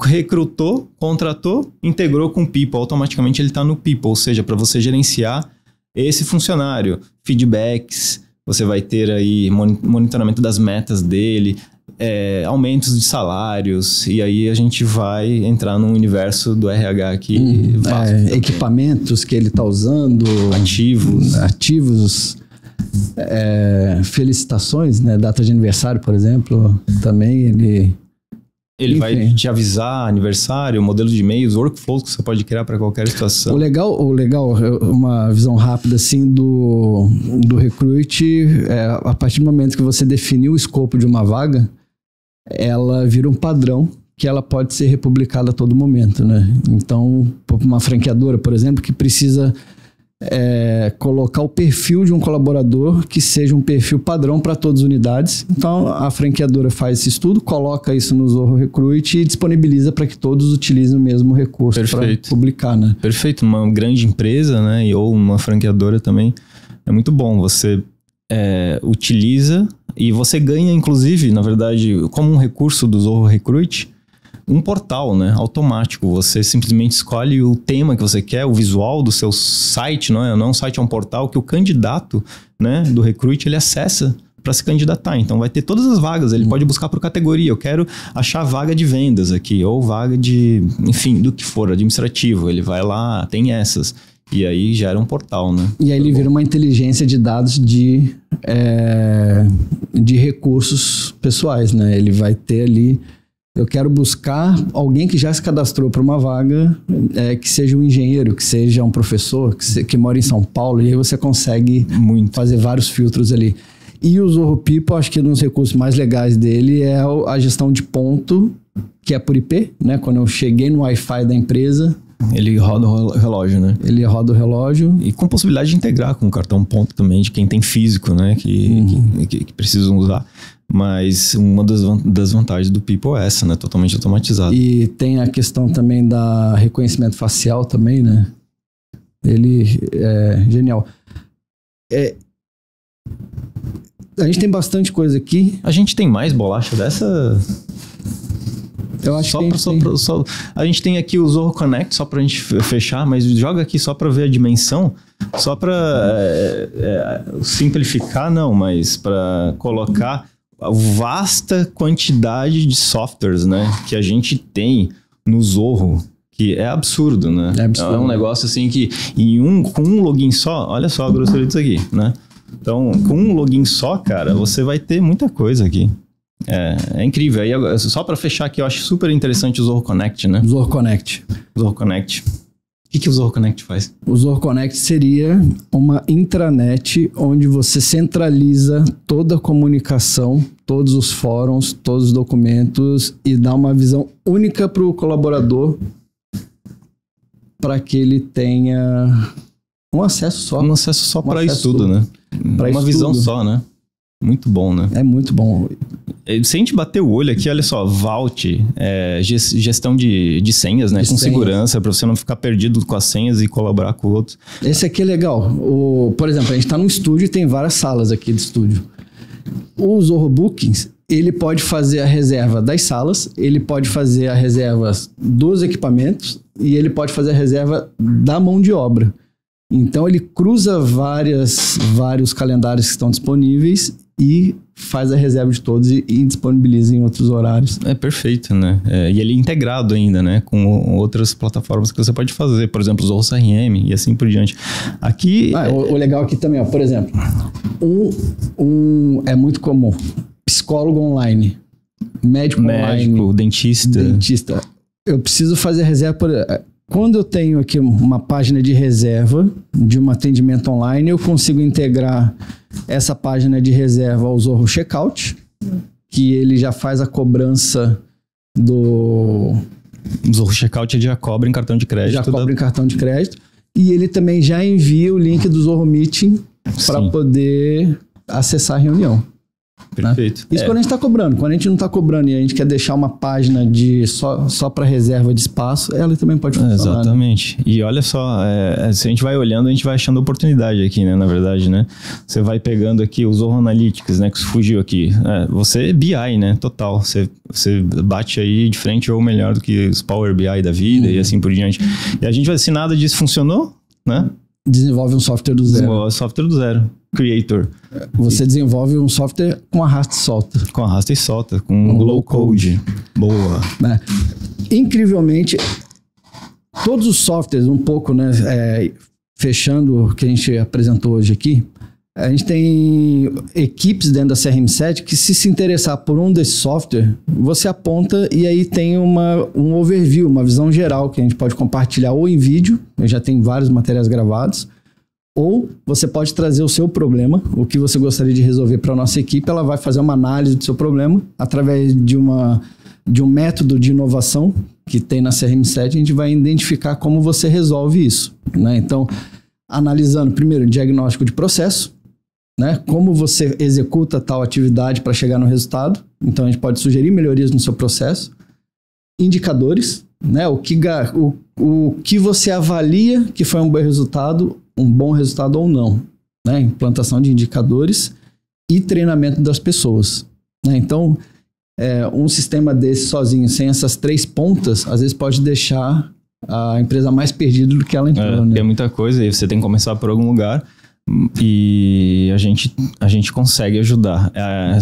Recrutou, contratou, integrou com o People, automaticamente ele está no People, ou seja, para você gerenciar esse funcionário, feedbacks, você vai ter aí monitoramento das metas dele, É, aumentos de salários, e aí a gente vai entrar num universo do R H aqui. Hum, é, equipamentos que ele está usando. Ativos. Ativos. É, felicitações, né? Data de aniversário, por exemplo, também ele... Ele Enfim. vai te avisar aniversário, modelo de e-mails, workflows que você pode criar para qualquer situação. O legal, o legal, uma visão rápida assim do, do Recruit, é, a partir do momento que você definiu o escopo de uma vaga, ela vira um padrão que ela pode ser republicada a todo momento, né? Então, uma franqueadora, por exemplo, que precisa é, colocar o perfil de um colaborador que seja um perfil padrão para todas as unidades. Então, a franqueadora faz esse estudo, coloca isso no Zoho Recruit e disponibiliza para que todos utilizem o mesmo recurso para publicar, né? Perfeito. Uma grande empresa, né? Ou uma franqueadora também. É muito bom. Você é, utiliza e você ganha, inclusive, na verdade, como um recurso do Zoho Recruit, um portal, né, automático. Você simplesmente escolhe o tema que você quer, o visual do seu site, não é? Não é um site, é um portal que o candidato, né, do Recruit, ele acessa para se candidatar. Então vai ter todas as vagas, ele uhum. pode buscar por categoria. Eu quero achar vaga de vendas aqui, ou vaga de, enfim, do que for, administrativo. Ele vai lá, tem essas. E aí gera um portal, né? E aí ele vira uma inteligência de dados de, é, de recursos pessoais, né? Ele vai ter ali... Eu quero buscar alguém que já se cadastrou para uma vaga, é, que seja um engenheiro, que seja um professor, que, se, que mora em São Paulo, e aí você consegue Muito. fazer vários filtros ali. E o Zoho People, acho que um dos recursos mais legais dele é a gestão de ponto, que é por I P, né? Quando eu cheguei no Wi-Fi da empresa... Ele roda o relógio, né? Ele roda o relógio. E com possibilidade de integrar com o cartão ponto também, de quem tem físico, né? Que, uhum. que, que precisam usar. Mas uma das, das vantagens do People é essa, né? Totalmente automatizado. E tem a questão também da reconhecimento facial também, né? Ele é genial. É... A gente tem bastante coisa aqui. A gente tem mais bolacha dessa... Eu acho só que pra, só pra, só, a gente tem aqui o Zoho Connect, só pra gente fechar, mas joga aqui só pra ver a dimensão, só pra é, é, simplificar, não, mas pra colocar a vasta quantidade de softwares, né, que a gente tem no Zoho, que é absurdo, né? É absurdo. É um negócio assim que em um, com um login só, olha só a grossura disso aqui, né? Então, com um login só, cara, você vai ter muita coisa aqui. É, é incrível. Aí, só para fechar aqui, eu acho super interessante o Zoho Connect, né? Zoho Connect. Zoho Connect. O que, que o Zoho Connect faz? O Zoho Connect seria uma intranet onde você centraliza toda a comunicação, todos os fóruns, todos os documentos e dá uma visão única para o colaborador para que ele tenha um acesso só. Um acesso só um para isso tudo, né? Pra uma visão só, né? Muito bom, né? É muito bom. Se a gente bater o olho aqui, olha só, vault, é, gestão de, de senhas, né? De com senhas. Segurança, para você não ficar perdido com as senhas e colaborar com o outro. Esse aqui é legal. O, por exemplo, a gente está num estúdio e tem várias salas aqui de estúdio. O Zoho Bookings, ele pode fazer a reserva das salas, ele pode fazer a reserva dos equipamentos e ele pode fazer a reserva da mão de obra. Então, ele cruza várias, vários calendários que estão disponíveis e faz a reserva de todos e, e disponibiliza em outros horários. É perfeito, né? É, e ele é integrado ainda, né? Com outras plataformas que você pode fazer. Por exemplo, o Zoho C R M e assim por diante. Aqui... Ah, é... o, o legal aqui também, ó, por exemplo, um, um, é muito comum. Psicólogo online, médico, médico online. Médico, dentista. Dentista. Eu preciso fazer reserva... Por... Quando eu tenho aqui uma página de reserva de um atendimento online, eu consigo integrar essa página de reserva ao Zoho Checkout, que ele já faz a cobrança do... O Zoho Checkout já cobra em cartão de crédito. Já cobra da... em cartão de crédito. E ele também já envia o link do Zoho Meeting para poder acessar a reunião. Perfeito. Né? Isso é. Quando a gente está cobrando. Quando a gente não está cobrando e a gente quer deixar uma página de só, só para reserva de espaço, ela também pode funcionar. É, exatamente. Né? E olha só, é, se a gente vai olhando, a gente vai achando oportunidade aqui, né? Na verdade, né? Você vai pegando aqui o Zoho Analytics, né? Que fugiu aqui. É, você é B I, né? Total. Você, você bate aí de frente ou melhor do que os Power B I da vida uhum. e assim por diante. E a gente vai, se nada disso funcionou, né? Desenvolve um software do zero. Desenvolve um software do zero. Creator. Você desenvolve um software com arrasta e solta. Com arrasta e solta, com um low code. code. Boa. Né? Incrivelmente, todos os softwares, um pouco, né, é, fechando o que a gente apresentou hoje aqui, A gente tem equipes dentro da C R M sete que, se se interessar por um desse software, você aponta e aí tem uma, um overview, uma visão geral que a gente pode compartilhar ou em vídeo, eu já tenho vários materiais gravados, ou você pode trazer o seu problema, o que você gostaria de resolver para a nossa equipe, ela vai fazer uma análise do seu problema através de, uma, de um método de inovação que tem na C R M sete, a gente vai identificar como você resolve isso, né? Então, analisando primeiro o diagnóstico de processo, né? Como você executa tal atividade para chegar no resultado. Então, a gente pode sugerir melhorias no seu processo. Indicadores, né? O que, o, o que você avalia que foi um bom resultado, um bom resultado ou não, né? Implantação de indicadores e treinamento das pessoas, né? Então, é, um sistema desse sozinho, sem essas três pontas, às vezes pode deixar a empresa mais perdida do que ela entrou, é, né? É muita coisa e você tem que começar por algum lugar. E a gente, a gente consegue ajudar. É,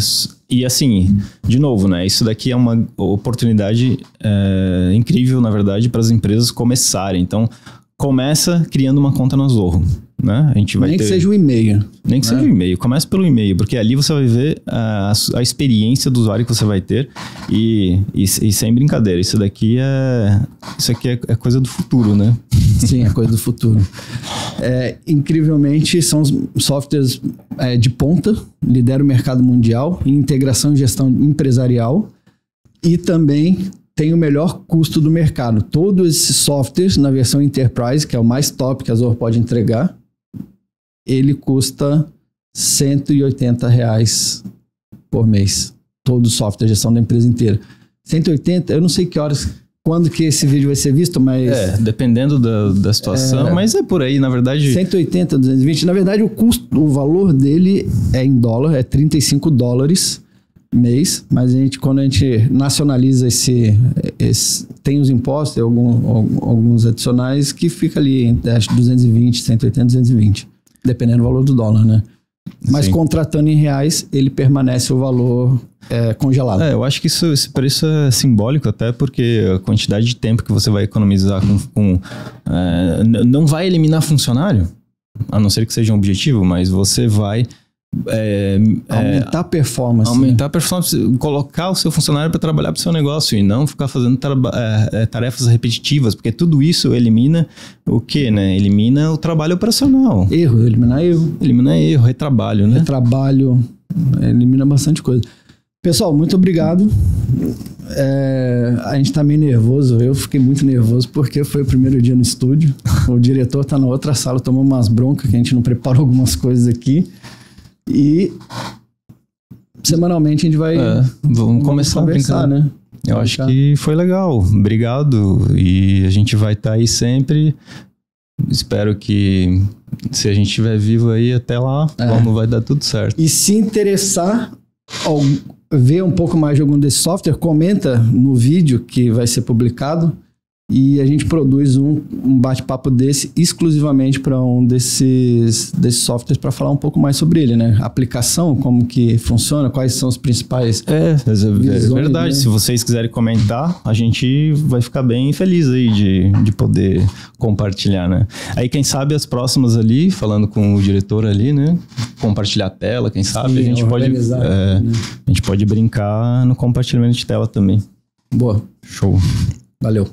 e assim, de novo, né? Isso daqui é uma oportunidade é, incrível, na verdade, para as empresas começarem. Então, começa criando uma conta na Zoho, né? A gente vai nem ter... que seja um e-mail. Nem que né? seja um e-mail. Comece pelo e-mail, porque ali você vai ver a, a experiência do usuário que você vai ter. E, e, e sem brincadeira, isso daqui é, isso aqui é, é coisa do futuro, né? Sim, é coisa do futuro. É, incrivelmente, são os softwares é, de ponta, lidera o mercado mundial, em integração e gestão empresarial e também... tem o melhor custo do mercado. Todos esses softwares, na versão Enterprise, que é o mais top que a Zoho pode entregar, ele custa cento e oitenta reais por mês. Todo o software, a gestão da empresa inteira. cento e oitenta, eu não sei que horas, quando que esse vídeo vai ser visto, mas... É, dependendo da, da situação, é, mas é por aí, na verdade... cento e oitenta, duzentos e vinte. Na verdade, o custo, o valor dele é em dólar, é trinta e cinco dólares. Mês, mas a gente, quando a gente nacionaliza esse, esse tem os impostos, tem algum, alguns adicionais que fica ali entre duzentos e vinte, cento e oitenta, duzentos e vinte, dependendo do valor do dólar, né? Mas sim, contratando em reais, ele permanece o valor é, congelado. É, eu acho que isso, esse preço é simbólico até, porque a quantidade de tempo que você vai economizar com... com é, não vai eliminar funcionário, a não ser que seja um objetivo, mas você vai... É, aumentar é, a performance. Aumentar né? a performance, colocar o seu funcionário para trabalhar para o seu negócio e não ficar fazendo é, tarefas repetitivas, porque tudo isso elimina o quê, né? Elimina o trabalho operacional. Erro, eliminar erro. Eliminar erro, retrabalho, né? Retrabalho, elimina bastante coisa. Pessoal, muito obrigado. É, a gente tá meio nervoso, eu fiquei muito nervoso porque foi o primeiro dia no estúdio. O diretor tá na outra sala, tomou umas broncas que a gente não preparou algumas coisas aqui. E semanalmente a gente vai... É, vamos começar vamos a brincar, né? Eu vai acho ficar. que foi legal. Obrigado. E a gente vai estar tá aí sempre. Espero que, se a gente estiver vivo aí até lá, é. vamos, vai dar tudo certo. E se interessar ao ver um pouco mais de algum desse software, comenta no vídeo que vai ser publicado. E a gente produz um, um bate-papo desse exclusivamente para um desses, desses softwares para falar um pouco mais sobre ele, né? A aplicação, como que funciona, quais são os principais... É, visões, é verdade. Né? Se vocês quiserem comentar, a gente vai ficar bem feliz aí de, de poder compartilhar, né? Aí, quem sabe, as próximas ali, falando com o diretor ali, né? Compartilhar a tela, quem sabe, Sim, a gente pode... É, né? A gente pode brincar no compartilhamento de tela também. Boa. Show. Valeu.